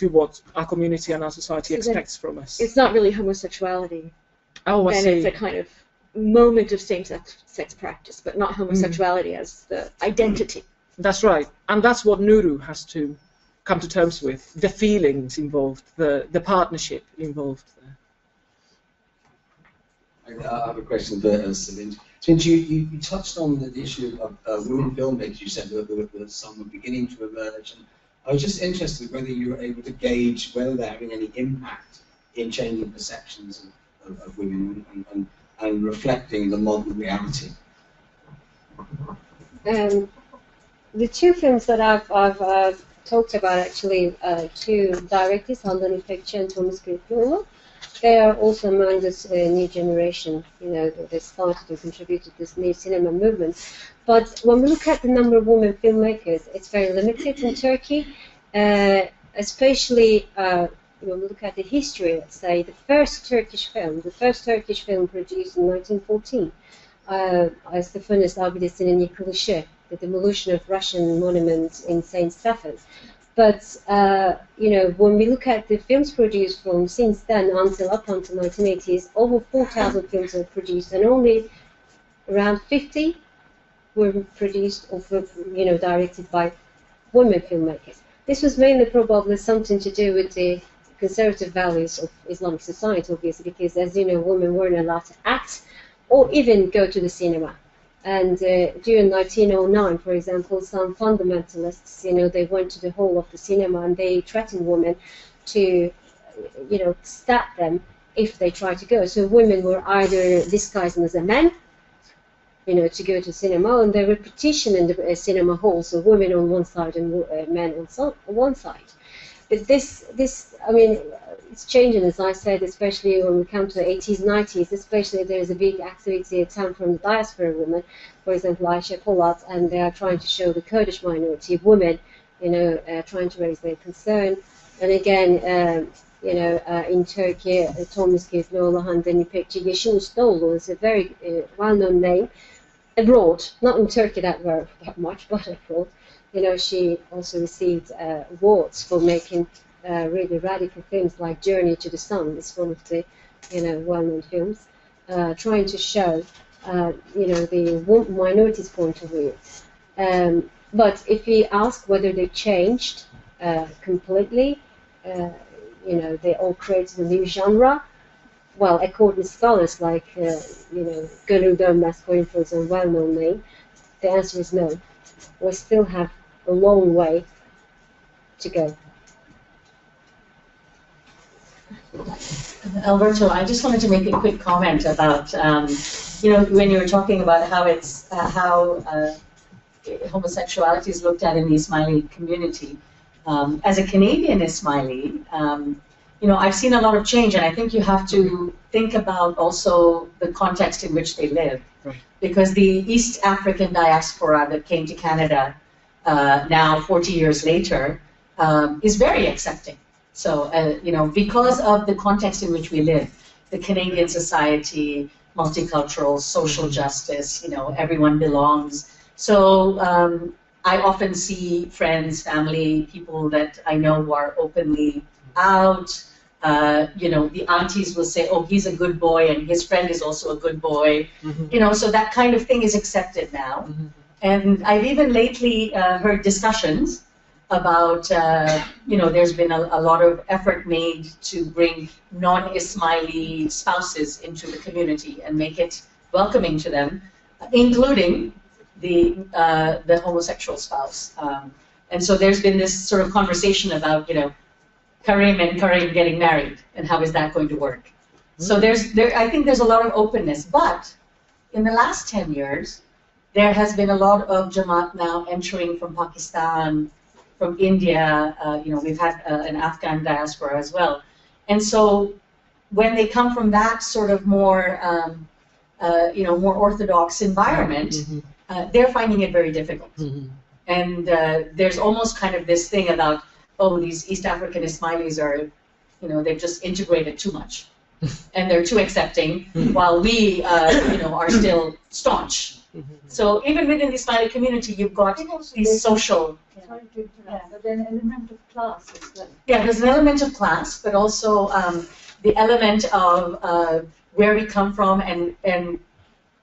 to what our community and our society so expects from us. It's not really homosexuality. Oh, I see. And it's a kind of moment of same-sex sex practice, but not homosexuality mm. as the identity. That's right, and that's what Nuru has to come to terms with: the feelings involved, the the partnership involved. There. I have a question for uh, Celine. Since you, you, you touched on the issue of uh, women filmmakers, you said that, that some were beginning to emerge, and I was just interested whether you were able to gauge whether they're having any impact in changing perceptions of, of, of women and, and, and reflecting the modern reality. Um, the two films that I've, I've uh, talked about, actually, uh, two directors, Handan İpekçi and Thomas Gülpüoğlu. They are also among this uh, new generation. You know, they started to contribute to this new cinema movement. But when we look at the number of women filmmakers, it's very limited in Turkey, uh, especially uh, when we look at the history. Let's say the first Turkish film, the first Turkish film produced in nineteen fourteen, uh, Stephanos Abidesi'nin Yıkılışı, the demolition of Russian monuments in Saint Stephen. But, uh, you know, when we look at the films produced from since then until up until nineteen eighties, over four thousand films were produced, and only around fifty were produced or, you know, directed by women filmmakers. This was mainly probably something to do with the conservative values of Islamic society, obviously, because, as you know, women weren't allowed to act or even go to the cinema. And uh, during nineteen oh nine, for example, some fundamentalists, you know, they went to the hall of the cinema and they threatened women to, you know, stab them if they tried to go. So women were either disguised as a man, you know, to go to cinema, and there were petition in the uh, cinema hall, so women on one side and uh, men on, so on one side. But this, this, I mean, it's changing, as I said, especially when we come to the eighties, nineties, especially there is a big activity at time from the diaspora women, for example, Ayşe Polat, and they are trying to show the Kurdish minority women, you know, uh, trying to raise their concern. And again, um, you know, uh, in Turkey, Thomas Gülpüoğlu, Handan İpekçi, Yeşim Ustaoğlu is a very uh, well-known name abroad, not in Turkey that, were, that much, but abroad. You know, she also received uh, awards for making uh, really radical films like Journey to the Sun. It's one of the, you know, well-known films, uh, trying to show, uh, you know, the minorities' point of view. Um, But if you ask whether they changed uh, completely, uh, you know, they all created a new genre. Well, according to scholars like, uh, you know, Gönül Dönmez, for instance, a well-known name, the answer is no. We still have a long way to go. Alberto, I just wanted to make a quick comment about, um, you know, when you were talking about how it's, uh, how uh, homosexuality is looked at in the Ismaili community. Um, as a Canadian Ismaili, um, you know, I've seen a lot of change, and I think you have to think about also the context in which they live. Right. Because the East African diaspora that came to Canada uh, now forty years later um, is very accepting. So, uh, you know, because of the context in which we live, the Canadian society, multicultural, social justice, you know, everyone belongs. So um, I often see friends, family, people that I know who are openly out. Uh, you know, the aunties will say, oh, he's a good boy, and his friend is also a good boy. Mm-hmm. You know, so that kind of thing is accepted now. Mm-hmm. And I've even lately uh, heard discussions about, uh, you know, there's been a, a lot of effort made to bring non-Ismaili spouses into the community and make it welcoming to them, including the, uh, the homosexual spouse. Um, and so there's been this sort of conversation about, you know, Karim and Karim getting married, and how is that going to work? Mm-hmm. So there's, there, I think there's a lot of openness, but in the last ten years, there has been a lot of Jamaat now entering from Pakistan, from India, uh, you know, we've had uh, an Afghan diaspora as well. And so when they come from that sort of more, um, uh, you know, more orthodox environment, mm-hmm. uh, they're finding it very difficult. Mm-hmm. And uh, there's almost kind of this thing about, oh, these East African Ismailis are, you know, they've just integrated too much. And they're too accepting, while we, uh, you know, are still staunch. So even within the Ismaili community, you've got these social... Sorry to interrupt, but there's an element of class as well. Yeah, there's an element of class, but also um, the element of uh, where we come from and, and,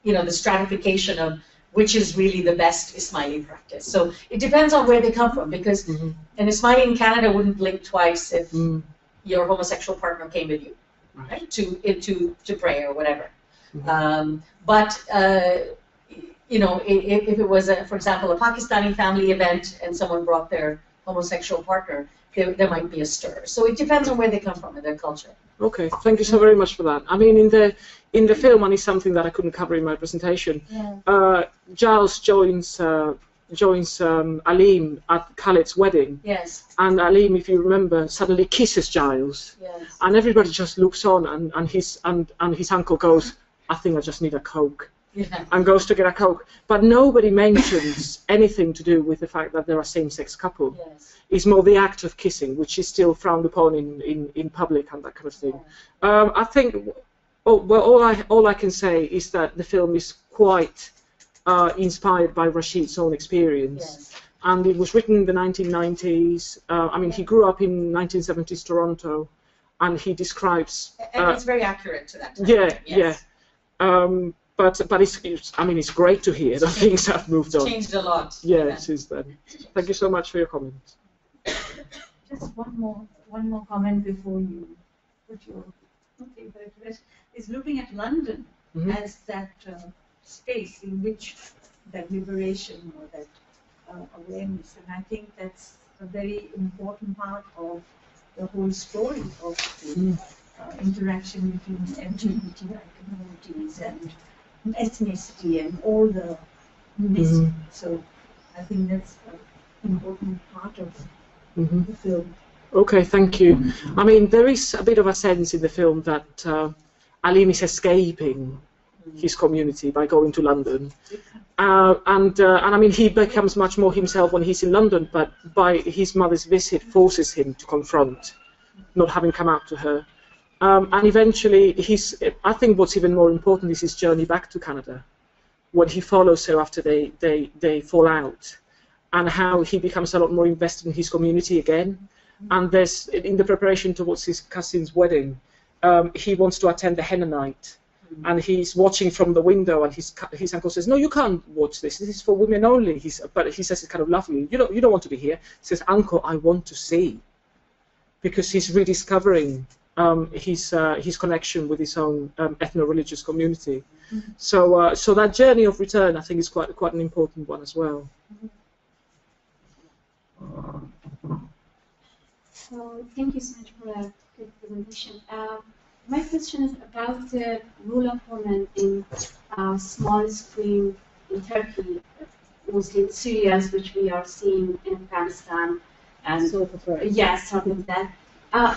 you know, the stratification of which is really the best Ismaili practice. So it depends on where they come from, because mm-hmm. an Ismaili in Canada wouldn't blink twice if mm. your homosexual partner came with you, right, right? To, to, to pray or whatever. Mm-hmm. um, but... Uh, you know, if, if it was, a, for example, a Pakistani family event and someone brought their homosexual partner, there, there might be a stir. So it depends on where they come from and their culture. Okay, thank you so very much for that. I mean, in the in the film, and it's something that I couldn't cover in my presentation, yeah. uh, Giles joins uh, joins um, Alim at Khaled's wedding. Yes. And Alim, if you remember, suddenly kisses Giles. Yes. And everybody just looks on, and, and, his, and, and his uncle goes, I think I just need a Coke. Yeah. And goes to get a Coke, but nobody mentions anything to do with the fact that they're a same-sex couple. Yes. It's more the act of kissing, which is still frowned upon in, in, in public and that kind of thing. Yeah. Um, I think, oh, well, all I all I can say is that the film is quite uh, inspired by Rashid's own experience, yes. and it was written in the nineteen nineties. Uh, I mean, yeah. he grew up in nineteen seventies Toronto, and he describes. And uh, it's very accurate to that time. Yeah, yes. yeah. Um, But but it's, it's I mean it's great to hear that things have moved on. Changed a lot. Yeah, yeah. Since then. Thank you so much for your comments. Just one more one more comment before you put your okay, but rest is looking at London mm-hmm. as that uh, space in which that liberation or that uh, awareness, and I think that's a very important part of the whole story of the mm. uh, interaction between L G B T I communities and ethnicity and all the mm-hmm. so I think that's an important part of mm-hmm. the film. Okay, thank you. I mean, there is a bit of a sense in the film that uh, Alim is escaping mm-hmm. his community by going to London, uh, and uh, and I mean he becomes much more himself when he's in London, but by his mother's visit forces him to confront not having come out to her. Um, and eventually, he's, I think what's even more important is his journey back to Canada, when he follows her after they, they, they fall out, and how he becomes a lot more invested in his community again. And there's, in the preparation towards his cousin's wedding, um, he wants to attend the henna night, and he's watching from the window, and his his uncle says, "No, you can't watch this. This is for women only." He's, but he says it kind of laughingly, "You don't you don't want to be here." He says, "Uncle, I want to see," because he's rediscovering um, his uh, his connection with his own um, ethno-religious community. Mm-hmm. So uh, so that journey of return, I think, is quite quite an important one as well. So thank you so much for that good presentation. Um, My question is about the role of women in uh, small screen in Turkey, mostly in Syria, which we are seeing in Afghanistan, and sort of right. yeah, sort of that. Uh,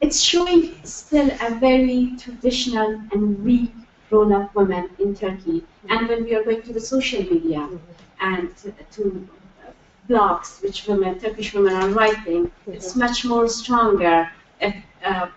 it's showing still a very traditional and weak role of women in Turkey. Mm-hmm. And when we are going to the social media mm-hmm. and to, to blogs, which women, Turkish women, are writing, mm-hmm. it's much more stronger. If, uh,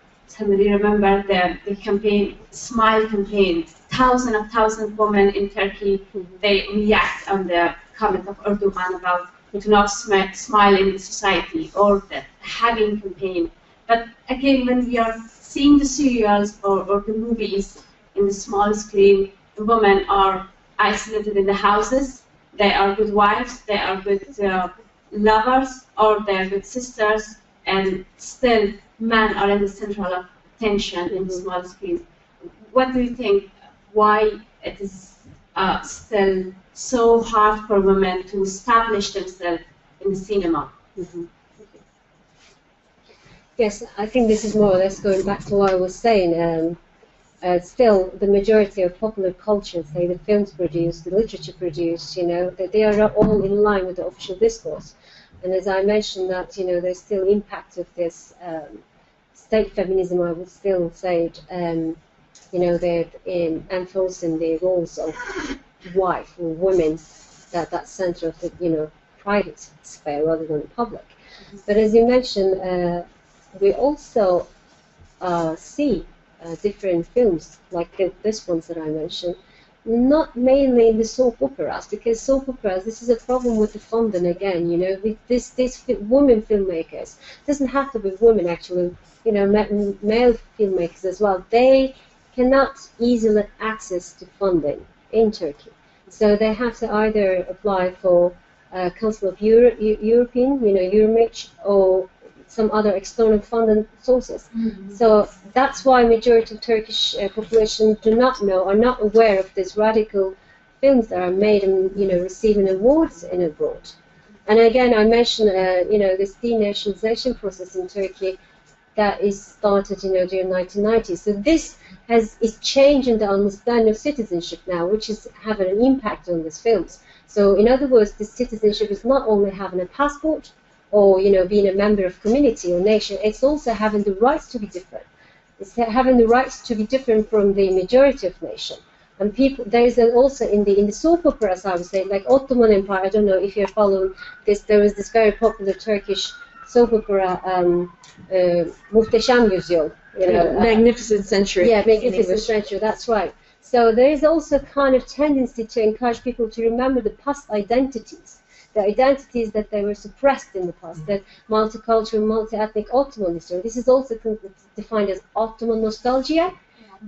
Somebody remember the, the campaign, Smile campaign. Thousands of thousands of women in Turkey, they react on the comment of Erdogan about to not sm smile in the society, or the having campaign. But again, when we are seeing the serials or, or the movies in the small screen, the women are isolated in the houses. They are good wives, they are good uh, lovers, or they are good sisters, and still men are in the central of attention in the small screen. What do you think? Why it is uh, still so hard for women to establish themselves in the cinema? Mm-hmm. Yes, I think this is more or less going back to what I was saying. Um, uh, still, the majority of popular culture, say the films produced, the literature produced, you know, that they are all in line with the official discourse. And as I mentioned, that you know, there's still impact of this. Um, state feminism, I would still say, um, you know, they're in enforcing the roles of wife or women, that that centre of the, you know, private sphere rather than the public. Mm-hmm. But as you mentioned, uh, we also uh, see uh, different films like the, this ones that I mentioned, not mainly in the soap operas, because soap operas, this is a problem with the Fondan again, you know, with this, this women filmmakers. It doesn't have to be women, actually, you know, male filmmakers as well. They cannot easily access to funding in Turkey. So they have to either apply for uh, Council of Euro European, you know, Euromage, or some other external funding sources. Mm-hmm. So that's why majority of Turkish uh, population do not know, are not aware of these radical films that are made and, you know, receiving awards in abroad. And again, I mentioned, uh, you know, this denationalization process in Turkey that is started, you know, during the nineteen nineties. So this has is changing the understanding of citizenship now, which is having an impact on these films. So in other words, this citizenship is not only having a passport, or, you know, being a member of community or nation, it's also having the rights to be different. It's having the rights to be different from the majority of nation. And people, there is also in the in the soap operas, I would say, like Ottoman Empire, I don't know if you're following this, there was this very popular Turkish soap opera, um, uh, Muhteşem Yüzyıl. You know, Magnificent uh, Century. Yeah, Magnificent Century, that's right. So there is also kind of tendency to encourage people to remember the past identities. The identities that they were suppressed in the past, that multicultural, multi-ethnic Ottoman history. This is also defined as Ottoman nostalgia,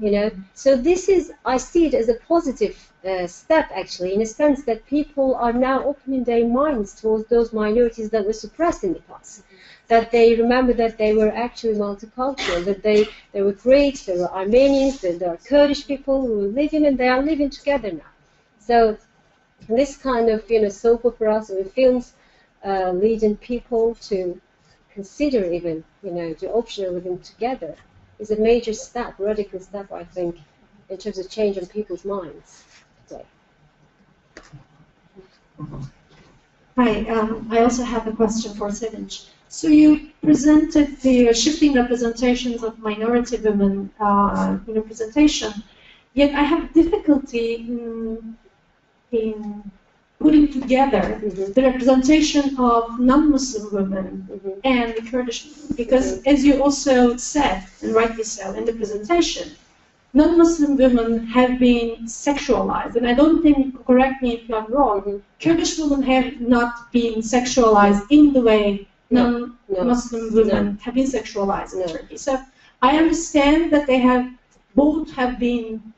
you know. So this is, I see it as a positive uh, step, actually, in a sense that people are now opening their minds towards those minorities that were suppressed in the past. That they remember that they were actually multicultural, that they, they were Greeks, there were Armenians, there, there are Kurdish people who were living, and they are living together now. So this kind of, you know, soap operas and films uh, leading people to consider even, you know, the option of living together is a major step, radical step, I think, in terms of changing people's minds today. Hi, um, I also have a question for Sevinç. So you presented the shifting representations of minority women uh, in a presentation, yet I have difficulty in in putting together mm-hmm. the representation of non-Muslim women mm-hmm. and the Kurdish women. Because mm-hmm. as you also said, and rightly so, in the presentation, non-Muslim women have been sexualized. And I don't think, correct me if I'm wrong, mm-hmm. Kurdish women have not been sexualized in the way no. non-Muslim no. women no. have been sexualized no. in Turkey. So I understand that they have both have been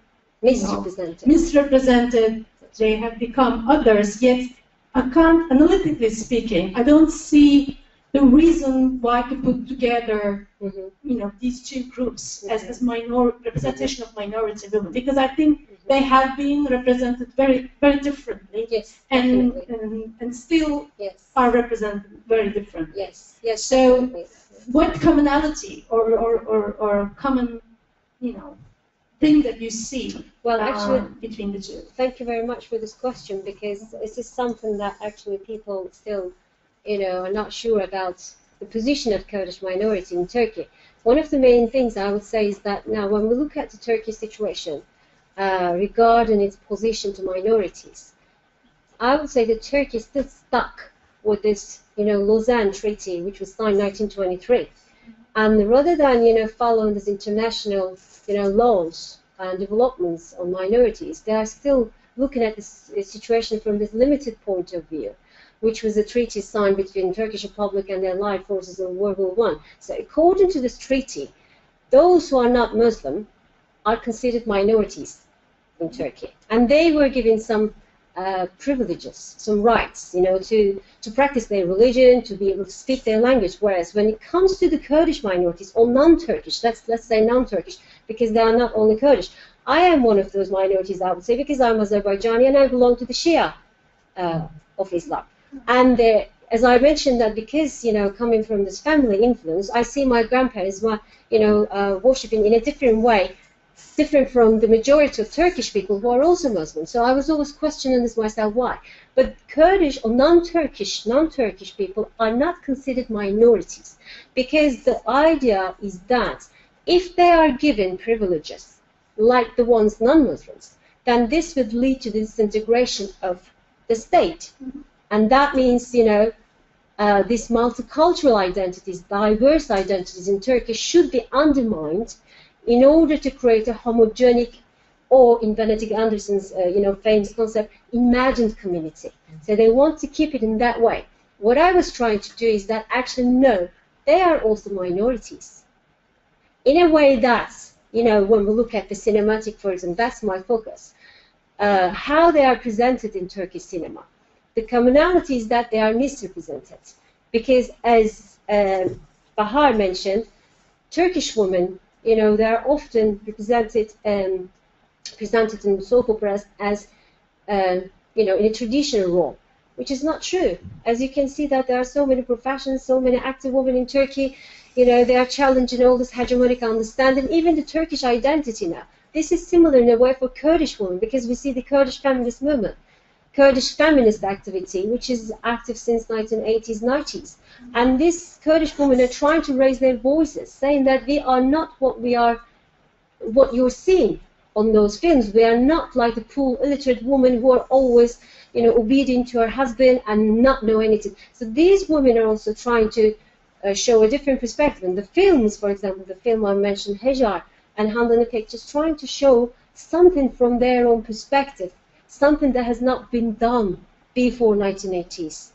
misrepresented. misrepresented, they have become others, yet I can't, analytically speaking, I don't see the reason why to put together, mm-hmm. you know, these two groups mm-hmm. as, as minor representation of minority women, because I think mm-hmm. they have been represented very, very differently, yes, and, and and still yes. are represented very differently. Yes. Yes. So, exactly. what commonality or or, or or common, you know, thing that you see? Well, actually, um, between the two. Thank you very much for this question, because this is something that actually people still, you know, are not sure about the position of Kurdish minority in Turkey. One of the main things I would say is that now when we look at the Turkish situation uh, regarding its position to minorities, I would say that Turkey is still stuck with this, you know, Lausanne Treaty, which was signed in nineteen twenty-three. And rather than, you know, following these international, you know, laws and developments on minorities, they are still looking at this situation from this limited point of view, which was a treaty signed between the Turkish Republic and the Allied forces in World War One. So according to this treaty, those who are not Muslim are considered minorities in Turkey. And they were given some uh, privileges, some rights, you know, to, to practice their religion, to be able to speak their language. Whereas when it comes to the Kurdish minorities, or non-Turkish, let's, let's say non-Turkish, because they are not only Kurdish. I am one of those minorities, I would say, because I'm Azerbaijani and I belong to the Shia uh, of Islam. And uh, as I mentioned that, because, you know, coming from this family influence, I see my grandparents were, you know, uh, worshipping in a different way, different from the majority of Turkish people who are also Muslim. So I was always questioning this myself, why? But Kurdish or non-Turkish, non-Turkish people are not considered minorities, because the idea is that if they are given privileges like the ones non-Muslims, then this would lead to the disintegration of the state. Mm-hmm. And that means, you know, uh, these multicultural identities, diverse identities in Turkey should be undermined in order to create a homogenic, or in Benedict Anderson's, uh, you know, famous concept, imagined community. So they want to keep it in that way. What I was trying to do is that actually, no, they are also minorities. In a way that, you know, when we look at the cinematic, for example, that's my focus, uh, how they are presented in Turkish cinema. The commonality is that they are misrepresented, because as um, Bahar mentioned, Turkish women, you know, they are often represented um, presented in soap operas as, um, you know, in a traditional role, which is not true. As you can see that there are so many professions, so many active women in Turkey, you know, they are challenging all this hegemonic understanding, even the Turkish identity now. This is similar in a way for Kurdish women, because we see the Kurdish feminist movement, Kurdish feminist activity, which is active since nineteen eighties, nineties. And these Kurdish women are trying to raise their voices, saying that we are not what we are, what you're seeing on those films. We are not like the poor, illiterate women who are always, you know, obedient to her husband and not know anything. So these women are also trying to uh, show a different perspective. And the films, for example, the film I mentioned, Hejar and Handan İpekçi, trying to show something from their own perspective, something that has not been done before nineteen eighties,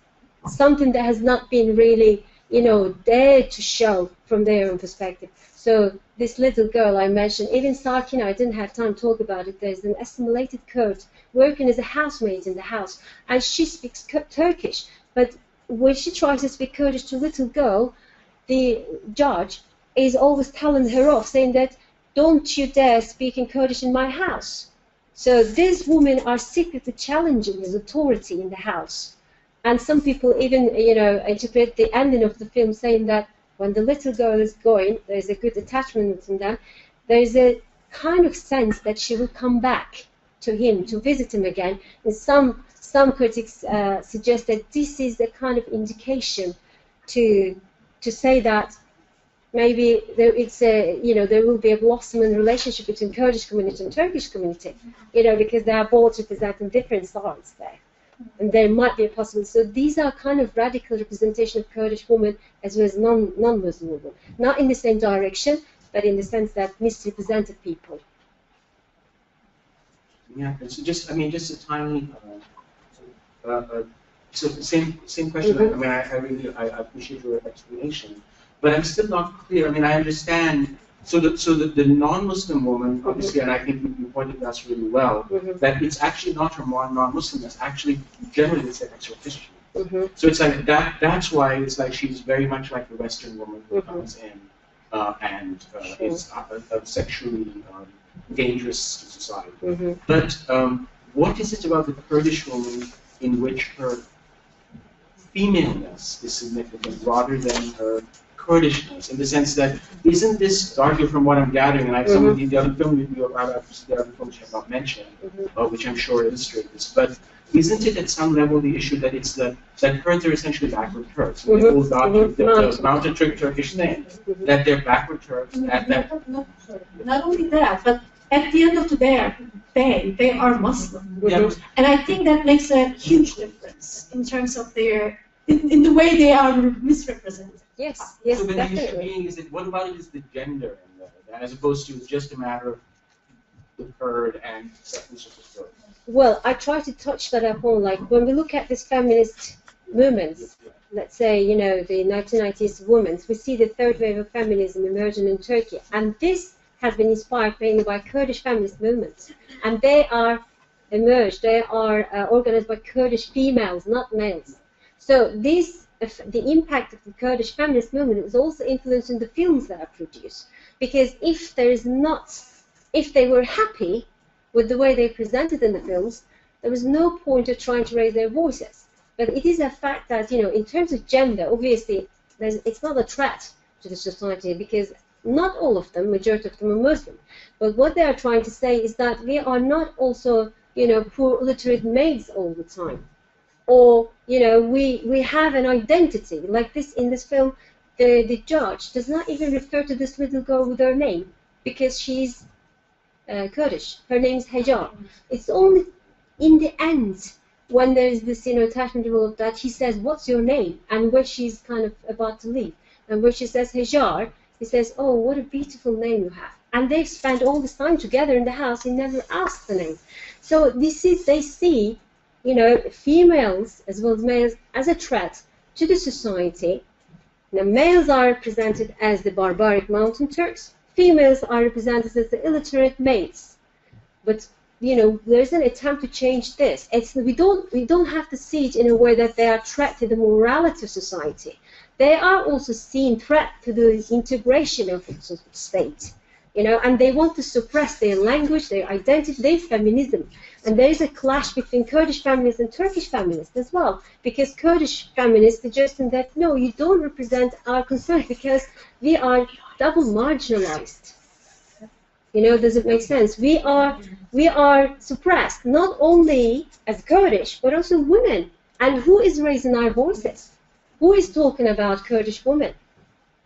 something that has not been really, you know, dared to show from their own perspective. So this little girl I mentioned, even Sakina, I didn't have time to talk about it, there's an assimilated Kurd working as a housemaid in the house, and she speaks Turkish, but when she tries to speak Kurdish to little girl, the judge is always telling her off, saying that, don't you dare speak in Kurdish in my house. So these women are secretly challenging his authority in the house. And some people even, you know, interpret the ending of the film saying that when the little girl is going, there is a good attachment between them, there is a kind of sense that she will come back to him, to visit him again. And some, some critics uh, suggest that this is a kind of indication to, to say that maybe there, it's a, you know, there will be a blossoming relationship between Kurdish community and Turkish community, you know, because they are both representing different sides there, and there might be a possibility. So these are kind of radical representation of Kurdish women as well as non non-Muslim women, not in the same direction, but in the sense that misrepresented people. Yeah. So just, I mean, just a tiny. Uh, uh, so same same question. Mm-hmm. I mean, I, I really I appreciate your explanation. But I'm still not clear. I mean, I understand So the, so the, the non-Muslim woman, obviously, and I think you pointed that really well, mm-hmm. that it's actually not her non-Muslim, it's actually generally the sexual history. Mm-hmm. So it's like that. That's why it's like she's very much like the Western woman who mm-hmm. comes in uh, and uh, sure. is a, a sexually um, dangerous to society. Mm-hmm. But um, what is it about the Kurdish woman in which her femaleness is significant rather than her Kurdishness, in the sense that isn't this largely from what I'm gathering, and I have mm-hmm. some of the, the other film review about the other film which I've not mentioned, mm-hmm. uh, which I'm sure illustrates this, but isn't it at some level the issue that it's the that Kurds are essentially backward Turks? Mm-hmm. They hold on to mm-hmm. the, the, the, the mountain Turk Turkish thing, mm-hmm. that they're backward Turks. Mm-hmm. That, that not, not, not only that, but at the end of the day, they, they are Muslim, yeah. and I think that makes a huge difference in terms of their in, in the way they are misrepresented. Yes, yes, so the issue being is that what about it is the gender in there, as opposed to just a matter of the Kurd and sexual story? Well, I try to touch that upon, like, when we look at these feminist movements, let's say, you know, the nineteen nineties women's, we see the third wave of feminism emerging in Turkey, and this has been inspired mainly by Kurdish feminist movements, and they are emerged, they are uh, organized by Kurdish females, not males. So these the impact of the Kurdish feminist movement is also influencing the films that are produced, because if there is not, if they were happy with the way they presented in the films, there was no point of trying to raise their voices. But it is a fact that, you know, in terms of gender, obviously, there's, it's not a threat to the society, because not all of them, majority of them are Muslim. But what they are trying to say is that we are not also, you know, poor illiterate maids all the time. Or, you know, we, we have an identity. Like this, in this film, the, the judge does not even refer to this little girl with her name, because she's uh, Kurdish. Her name's Hejar. It's only in the end, when there's this, you know, attachment developed, that he says, what's your name? And when she's kind of about to leave. And when she says Hejar, he says, oh, what a beautiful name you have. And they spend all this time together in the house. He never asks the name. So this is, they see, you know, females as well as males as a threat to the society. Now, males are represented as the barbaric mountain Turks. Females are represented as the illiterate maids. But, you know, there's an attempt to change this. It's, we don't we don't have to see it in a way that they are a threat to the morality of society. They are also seen threat to the integration of the state. You know, and they want to suppress their language, their identity, their feminism. And there is a clash between Kurdish feminists and Turkish feminists as well, because Kurdish feminists suggesting that, no, you don't represent our concern because we are double marginalized. You know, does it make sense? We are, we are suppressed, not only as Kurdish, but also women. And who is raising our voices? Who is talking about Kurdish women?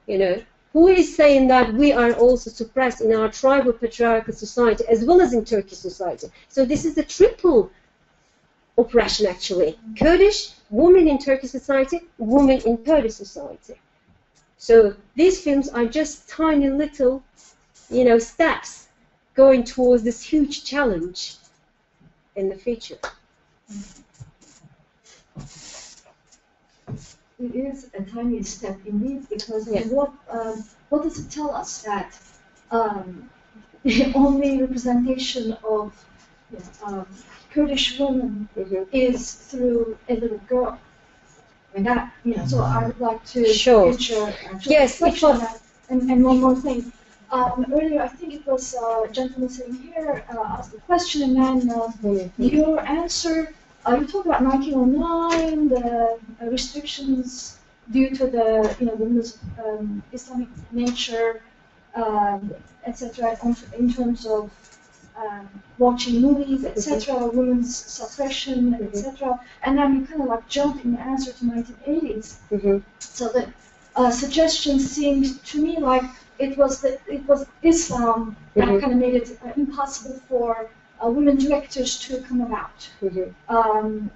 You know? Who is saying that we are also suppressed in our tribal patriarchal society as well as in Turkish society? So this is a triple oppression, actually. Kurdish, women in Turkish society, women in Kurdish society. So these films are just tiny little, you know, steps going towards this huge challenge in the future. It is a tiny step indeed, because yeah. what uh, what does it tell us that um, the only representation of yeah, um, Kurdish women mm-hmm. is through a little girl? I mean that, you know. So I would like to sure. feature. Uh, yes, of course. And, and one more thing. Um, earlier, I think it was a gentleman sitting here uh, asked a question, and then uh, mm-hmm. your answer. Uh, you talk about nineteen oh nine, the uh, restrictions due to the, you know, the um, Islamic nature, um, et cetera, in terms of um, watching movies, et cetera, women's suppression, et cetera, and then you kind of like jump in the answer to nineteen eighties. Mm-hmm. So the uh, suggestion seemed to me like it was the, it was Islam mm-hmm. that kind of made it uh, impossible for Uh, women directors to come about. Mm-hmm. um,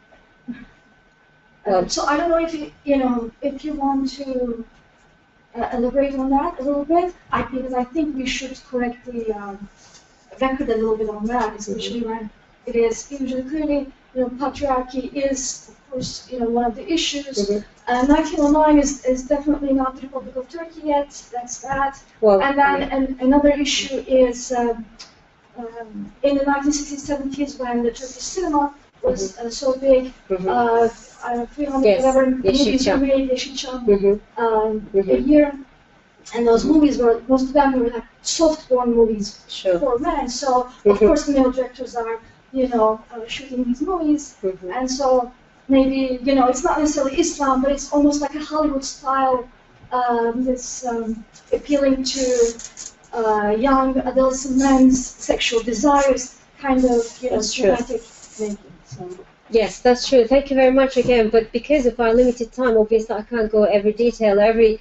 um, so I don't know if you, you know, if you want to uh, elaborate on that a little bit, I, because I think we should correct the um, record a little bit on that, especially mm-hmm. when it is, even clearly, you know, patriarchy is, of course, you know, one of the issues. Mm-hmm. uh, nine K nine is, is definitely not the Republic of Turkey yet. That's bad. Well, and then yeah. an, another issue is um, um, in the nineteen sixties, seventies, when the Turkish cinema was mm-hmm. uh, so big, mm-hmm. uh, uh, three hundred eleven yes. movies were made, Yeşilçam, mm-hmm. um, mm-hmm. a year. And those movies were, most of them were like soft-porn movies sure. for men. So, of mm-hmm. course, male directors are, you know, uh, shooting these movies. Mm-hmm. And so, maybe, you know, it's not necessarily Islam, but it's almost like a Hollywood style um, that's um, appealing to uh, young adolescent men's sexual desires, kind of, you know, dramatic making. So. Yes, that's true. Thank you very much again. But because of our limited time, obviously, I can't go every detail, every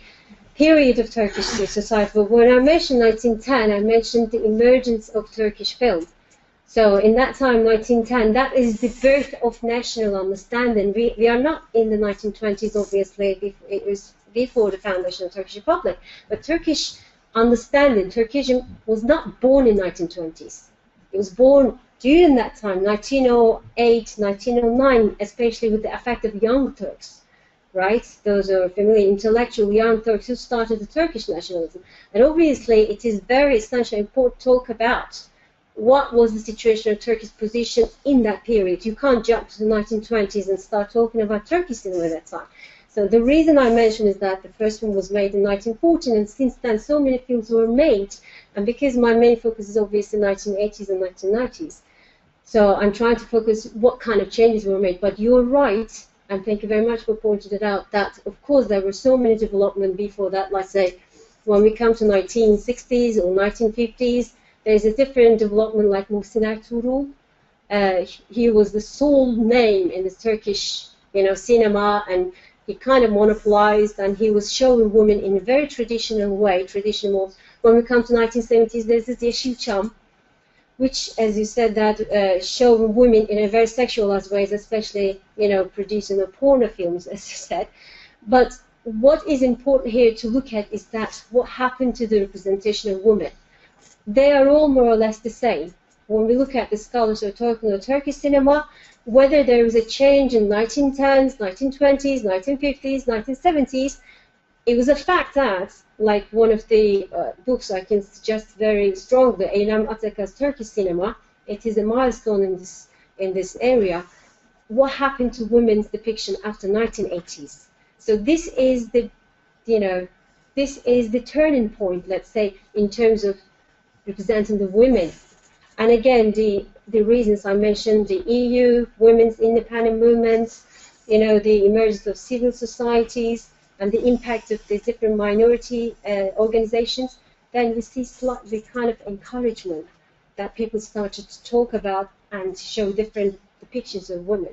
period of Turkish society, but when I mentioned nineteen ten, I mentioned the emergence of Turkish film. So in that time, nineteen ten, that is the birth of national understanding. We, we are not in the nineteen twenties, obviously, it was before the foundation of the Turkish Republic, but Turkish understanding, Turkism was not born in nineteen twenties. It was born during that time, nineteen oh eight, nineteen oh nine, especially with the effect of young Turks. Right? Those are familiar, intellectual, young Turks who started the Turkish nationalism. And obviously, it is very essential and important to talk about what was the situation of Turkey's position in that period. You can't jump to the nineteen twenties and start talking about Turkish cinema at that time. So the reason I mentioned is that the first film was made in nineteen fourteen, and since then so many films were made. And because my main focus is obviously nineteen eighties and nineteen nineties, so I'm trying to focus what kind of changes were made. But you're right. And thank you very much for pointing it out that, of course, there were so many developments before that. Let's say, when we come to nineteen sixties or nineteen fifties, there's a different development like Muhsin Ertuğrul. Uh, he was the sole name in the Turkish, you know, cinema, and he kind of monopolized, and he was showing women in a very traditional way, traditional. When we come to nineteen seventies, there's this Yeşilçam, which, as you said, that uh, show women in a very sexualized ways, especially, you know, producing the porno films, as you said. But what is important here to look at is that what happened to the representation of women. They are all more or less the same. When we look at the scholars who are talking about Turkish cinema, whether there is a change in nineteen tens, nineteen twenties, nineteen fifties, nineteen seventies, it was a fact that, like one of the uh, books I can suggest very strongly, Eylem Atakan's Turkish Cinema, it is a milestone in this, in this area, what happened to women's depiction after nineteen eighties. So this is the, you know, this is the turning point, let's say, in terms of representing the women. And again, the, the reasons I mentioned, the E U, women's independent movements, you know, the emergence of civil societies, and the impact of the different minority uh, organizations, then we see slightly kind of encouragement that people started to talk about and show different depictions of women.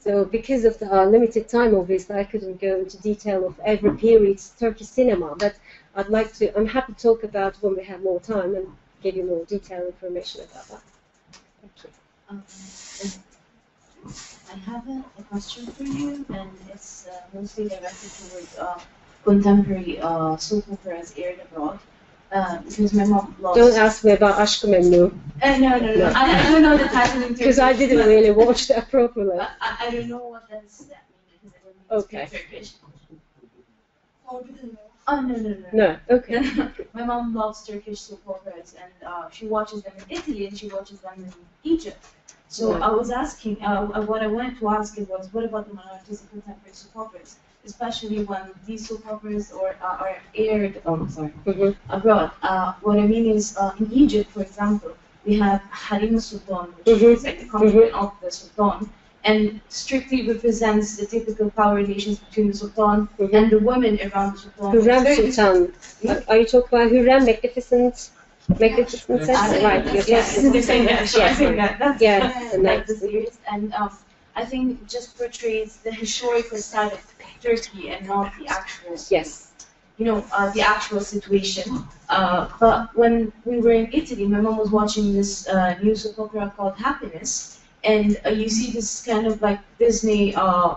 So because of the, our limited time, obviously, I couldn't go into detail of every period's Turkish cinema, but I'd like to, I'm happy to talk about when we have more time and give you more detailed information about that. Thank you. Um, I have a, a question for you, and it's uh, mostly directed towards uh, contemporary uh, soap operas aired abroad. Uh, because my mom lost. Don't ask me about Aşk-ı Memnu. Uh, no, no, no. no. I, I don't know the title in Turkish. Because I didn't really watch that properly. I, I, I don't know what that means because I don't know okay. Turkish. Oh, no, no, no. No, okay. My mom loves Turkish soap operas, and uh, she watches them in Italy, and she watches them in Egypt. So yeah. I was asking, uh, what I wanted to ask it was, what about the minorities in contemporary soap operas, especially when these soap operas or, uh, are aired oh, sorry, mm-hmm. abroad? Uh, what I mean is, uh, in Egypt, for example, we have Harim Sultan, which mm-hmm. is like the concubine mm-hmm. of the Sultan, and strictly represents the typical power relations between the Sultan mm-hmm. and the women around the Sultan. Hürrem Sultan. Yeah. Are you talking about Hürrem Magnificent? Make the difference, sense? Right? Yes, yes. yes. yes. yes. yes. That's the series, and um, I think just portrays the historical side of Turkey and not the actual. Yes. You know, uh, the actual situation. Uh, but when we were in Italy, my mom was watching this uh, new soap opera called Happiness, and uh, you see this kind of like Disney, uh,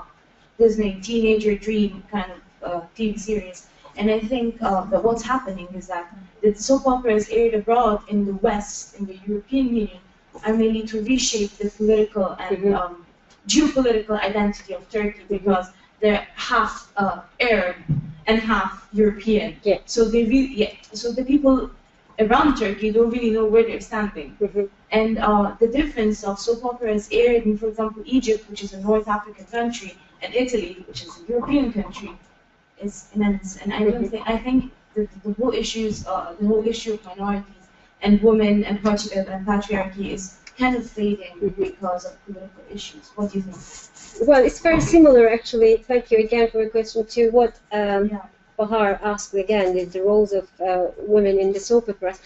Disney teenager dream kind of uh, T V series. And I think uh, that what's happening is that the soap opera is aired abroad in the West, in the European Union, and really to reshape the political and um, geopolitical identity of Turkey, because they're half uh, Arab and half European. Yeah. So they really, yeah, so the people around Turkey don't really know where they're standing. Mm-hmm. And uh, the difference of soap operas aired in, for example, Egypt, which is a North African country, and Italy, which is a European country, is immense. And I don't think I think the, the whole issues, uh, the whole issue of minorities and women and patriarchy is kind of fading mm-hmm. because of political issues. What do you think? Well, it's very similar, actually. Thank you again for your question to what um, yeah. Bahar asked again, the, the roles of uh, women in the soap operas.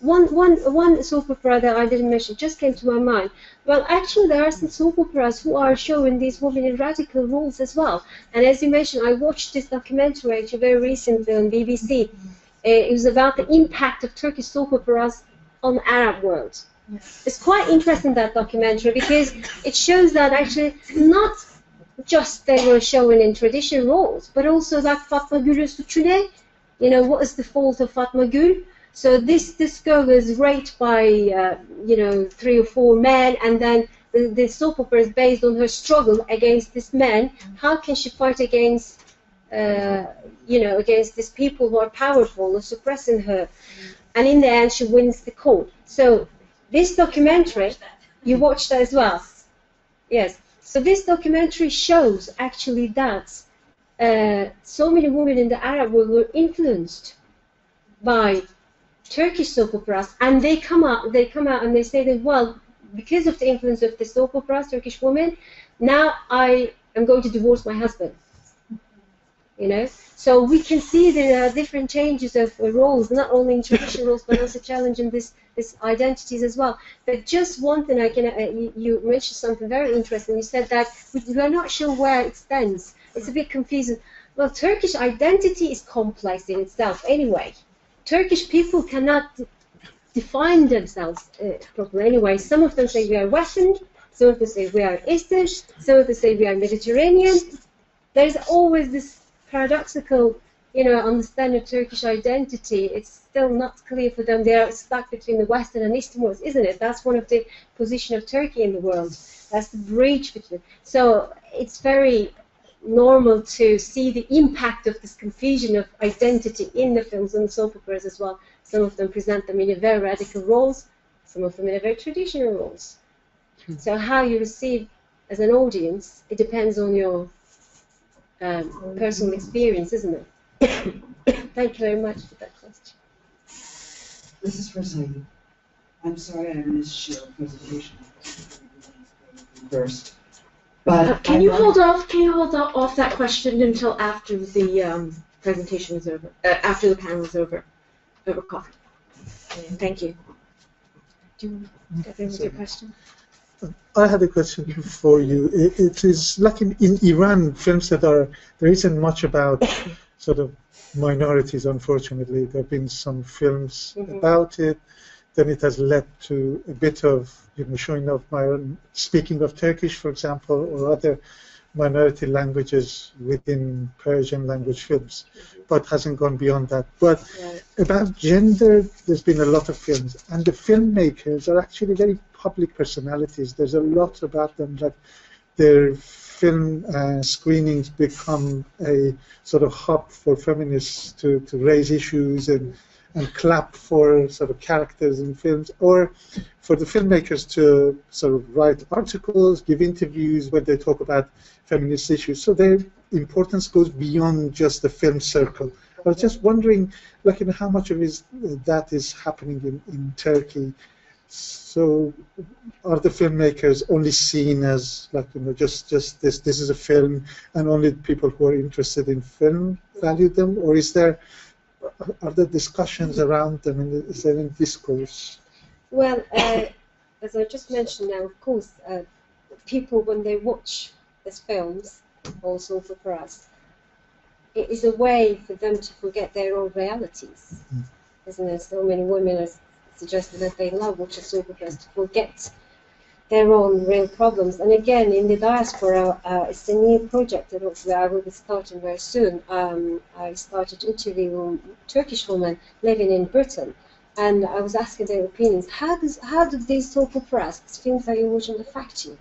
One, one, one soap opera that I didn't mention just came to my mind. Well, actually, there are some soap operas who are showing these women in radical roles as well. And as you mentioned, I watched this documentary actually very recently on B B C. Mm-hmm. It was about the impact of Turkish soap operas on the Arab world. Yes. It's quite interesting, that documentary, because it shows that actually not just they were shown in traditional roles, but also that Fatma Gül'ün suçu ne? You know, what is the fault of Fatma Gül? So this, this girl is raped by, uh, you know, three or four men, and then the, the soap opera is based on her struggle against this man. How can she fight against, uh, you know, against these people who are powerful and suppressing her? And in the end, she wins the court. So this documentary, you watched that as well? Yes. So this documentary shows, actually, that uh, so many women in the Arab world were influenced by Turkish soap operas, and they come out. They come out and they say that, well, because of the influence of the soap operas, Turkish women, now I am going to divorce my husband. You know, so we can see there are different changes of uh, roles, not only in traditional roles, but also challenging this this identities as well. But just one thing I can, uh, you, you mentioned something very interesting. You said that we are not sure where it stands. It's a bit confusing. Well, Turkish identity is complex in itself, anyway. Turkish people cannot define themselves uh, properly anyway. Some of them say we are Western, some of them say we are Eastern, some of them say we are Mediterranean. There is always this paradoxical, you know, understanding of Turkish identity. It's still not clear for them. They are stuck between the Western and Eastern worlds, isn't it? That's one of the position of Turkey in the world. That's the bridge between. So it's very normal to see the impact of this confusion of identity in the films and the soap operas as well. Some of them present them in a very radical roles, some of them in a very traditional roles. Hmm. So how you receive as an audience, it depends on your um, personal experience, isn't it? Thank you very much for that question. This is Rosanna. I'm sorry I missed your presentation first. But uh, can I you hold off? Can you hold off, off that question until after the um, presentation is over? Uh, after the panel is over, over coffee. Mm-hmm. Thank you. Do you have mm-hmm. a question? I have a question for you. It, it is like in, in Iran, films that are there isn't much about sort of minorities. Unfortunately, there have been some films mm-hmm. about it. Then it has led to a bit of, you know, showing of my own, speaking of Turkish, for example, or other minority languages within Persian language films, but hasn't gone beyond that. But right. about gender, there's been a lot of films, and the filmmakers are actually very public personalities. There's a lot about them, like their film uh, screenings become a sort of hub for feminists to, to raise issues and and clap for sort of characters in films, or for the filmmakers to sort of write articles, give interviews where they talk about feminist issues. So their importance goes beyond just the film circle. I was just wondering, like, you know, how much of is, uh, that is happening in, in Turkey. So are the filmmakers only seen as, like, you know, just, just this, this is a film, and only people who are interested in film value them, or is there... Are there discussions around them? And is there any discourse? Well, uh, as I just mentioned now, of course, uh, people, when they watch these films, also for us, it is a way for them to forget their own realities. Mm-hmm. Isn't there? So many women are suggesting that they love watching soap operas to forget their own real problems. And again, in the diaspora, uh, it's a new project that also I will be starting very soon. Um, I started interviewing Turkish women living in Britain, and I was asking their opinions. How does how do these soap operas explain very much on the faction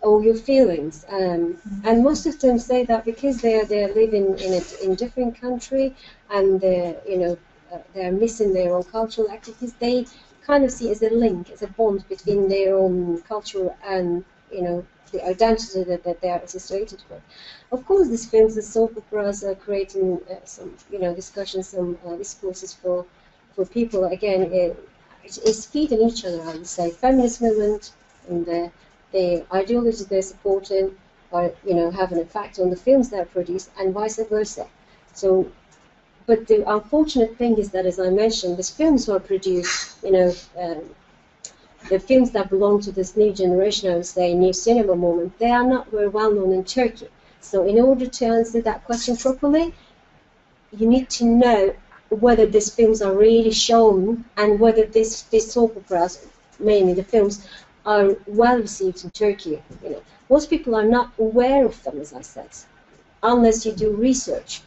or your feelings? Um, mm-hmm. And most of them say that because they are they are living in a in different country and they you know uh, they are missing their own cultural activities. They kind of see it as a link, as a bond between their own culture and you know the identity that, that they are associated with. Of course, these films, the soap operas, are creating uh, some you know discussions, some uh, discourses for for people. Again, it, it's feeding each other. I would say feminist movement and the the ideology they're supporting are you know having an effect on the films they're produced, and vice versa. So. But the unfortunate thing is that, as I mentioned, these films were produced, you know, um, the films that belong to this new generation, I would say, new cinema moment, they are not very well known in Turkey. So in order to answer that question properly, you need to know whether these films are really shown and whether these, these soap operas, mainly the films, are well received in Turkey. You know, most people are not aware of them, as I said, unless you do research.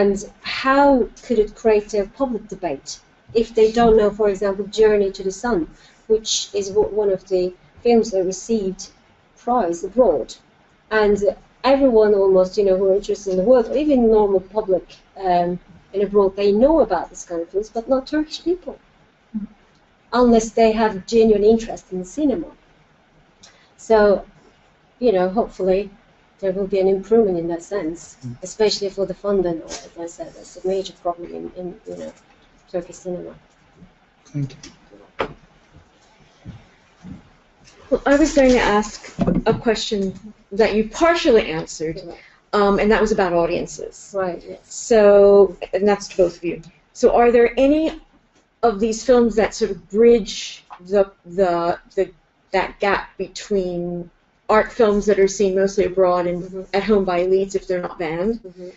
And how could it create a public debate if they don't know, for example, Journey to the Sun, which is one of the films that received prize abroad, and everyone almost, you know, who are interested in the world, or even normal public um, in abroad, they know about this kind of films, but not Turkish people, unless they have genuine interest in cinema. So, you know, hopefully there will be an improvement in that sense, especially for the funding. As I said, that's a major problem in, in you know, Turkish cinema. Thank you. Well, I was going to ask a question that you partially answered, um, and that was about audiences. Right. Yes. So, and that's to both of you. So, are there any of these films that sort of bridge the the the that gap between art films that are seen mostly abroad and mm-hmm. at home by elites if they're not banned, mm-hmm.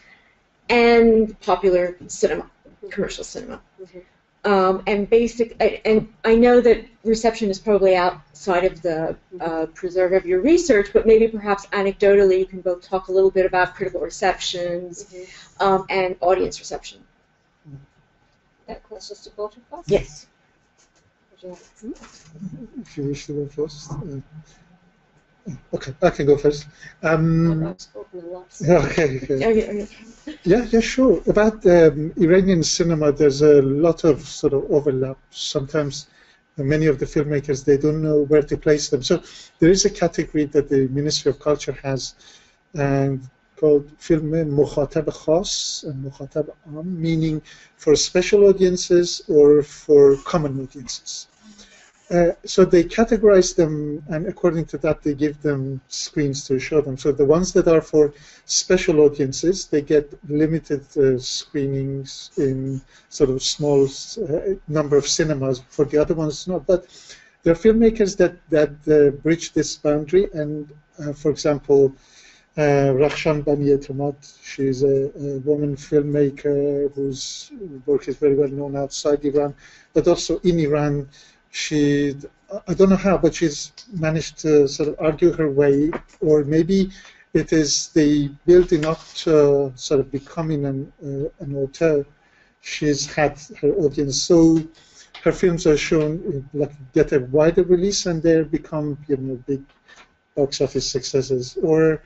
and popular cinema, mm-hmm. commercial cinema. Mm-hmm. um, and basic. And I know that reception is probably outside of the uh, preserve of your research, but maybe perhaps anecdotally you can both talk a little bit about critical receptions mm-hmm. um, and audience reception. That question's to both of us? Yes. If you wish to go first. Uh, Okay, I can go first. Um, I've spoken a lot. Okay, okay. Yeah, yeah, sure. About um, Iranian cinema, there's a lot of sort of overlap. Sometimes many of the filmmakers, they don't know where to place them. So there is a category that the Ministry of Culture has and called film mukhatab khas and mukhatab am, meaning for special audiences or for common audiences. Uh, so they categorize them, and according to that, they give them screens to show them. So the ones that are for special audiences, they get limited uh, screenings in sort of small uh, number of cinemas. For the other ones, not. But there are filmmakers that that uh, bridge this boundary. And uh, for example, uh, Rakhshan Bani Etemad, she's a, a woman filmmaker whose work is very well known outside Iran, but also in Iran. She, I don't know how, but she's managed to sort of argue her way, or maybe it is the building up to sort of becoming an, uh, an auteur. She's had her audience, so her films are shown, like, get a wider release, and they become, you know, big box office successes. Or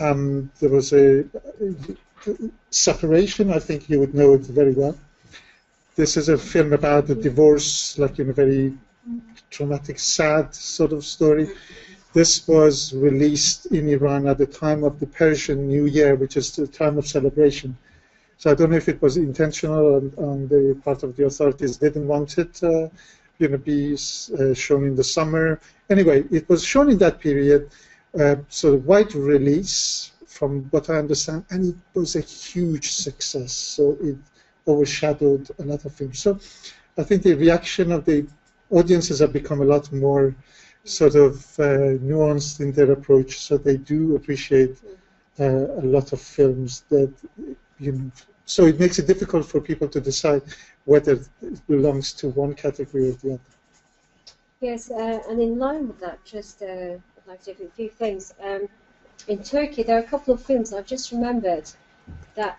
um, there was a Separation, I think you would know it very well. This is a film about a divorce, like in a very traumatic, sad sort of story. This was released in Iran at the time of the Persian New Year, which is the time of celebration. So I don't know if it was intentional on, on the part of the authorities. They didn't want it uh, you know, be uh, shown in the summer. Anyway, it was shown in that period, uh, sort of wide release, from what I understand, and it was a huge success. So it overshadowed a lot of films. So I think the reaction of the audiences have become a lot more sort of uh, nuanced in their approach, so they do appreciate uh, a lot of films that, you know, so it makes it difficult for people to decide whether it belongs to one category or the other. Yes, uh, and in line with that, just uh, I'd like to give you a few things. Um, in Turkey, there are a couple of films I've just remembered that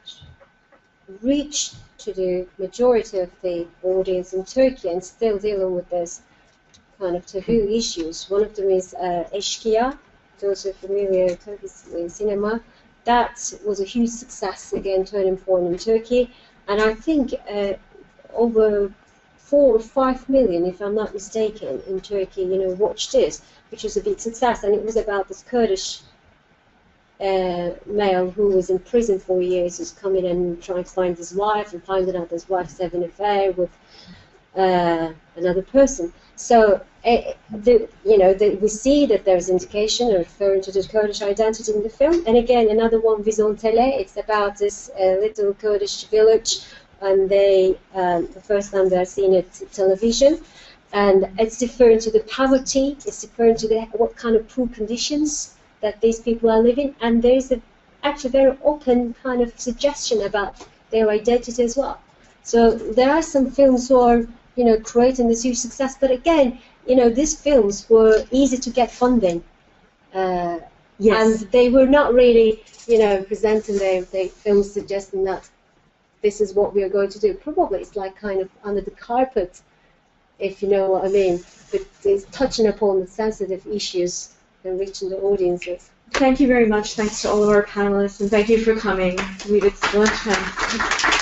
reach to the majority of the audience in Turkey and still dealing with this kind of taboo issues. One of them is uh, Eşkıya, those who are familiar with Turkish cinema. That was a huge success, again, turning foreign in Turkey. And I think uh, over four or five million, if I'm not mistaken, in Turkey, you know, watched this, which was a big success. And it was about this Kurdish uh, male who was in prison for years, who's coming and trying to find his wife and finding out his wife's having an affair with uh, another person. So, uh, the, you know, the, we see that there's indication referring to the Kurdish identity in the film. And again, another one, Vizontele, it's about this uh, little Kurdish village, and they, um, the first time they're seeing it on television. And it's referring to the poverty, it's referring to the, what kind of poor conditions that these people are living. And there is a, actually very open kind of suggestion about their identity as well. So, there are some films who are, you know, creating this huge success. But again, you know, these films were easy to get funding. Uh, yes. And they were not really, you know, presenting their, their films suggesting that this is what we are going to do. Probably it's like kind of under the carpet, if you know what I mean. But it's touching upon the sensitive issues and reaching the audiences. Thank you very much. Thanks to all of our panelists, and thank you for coming. We've explored time.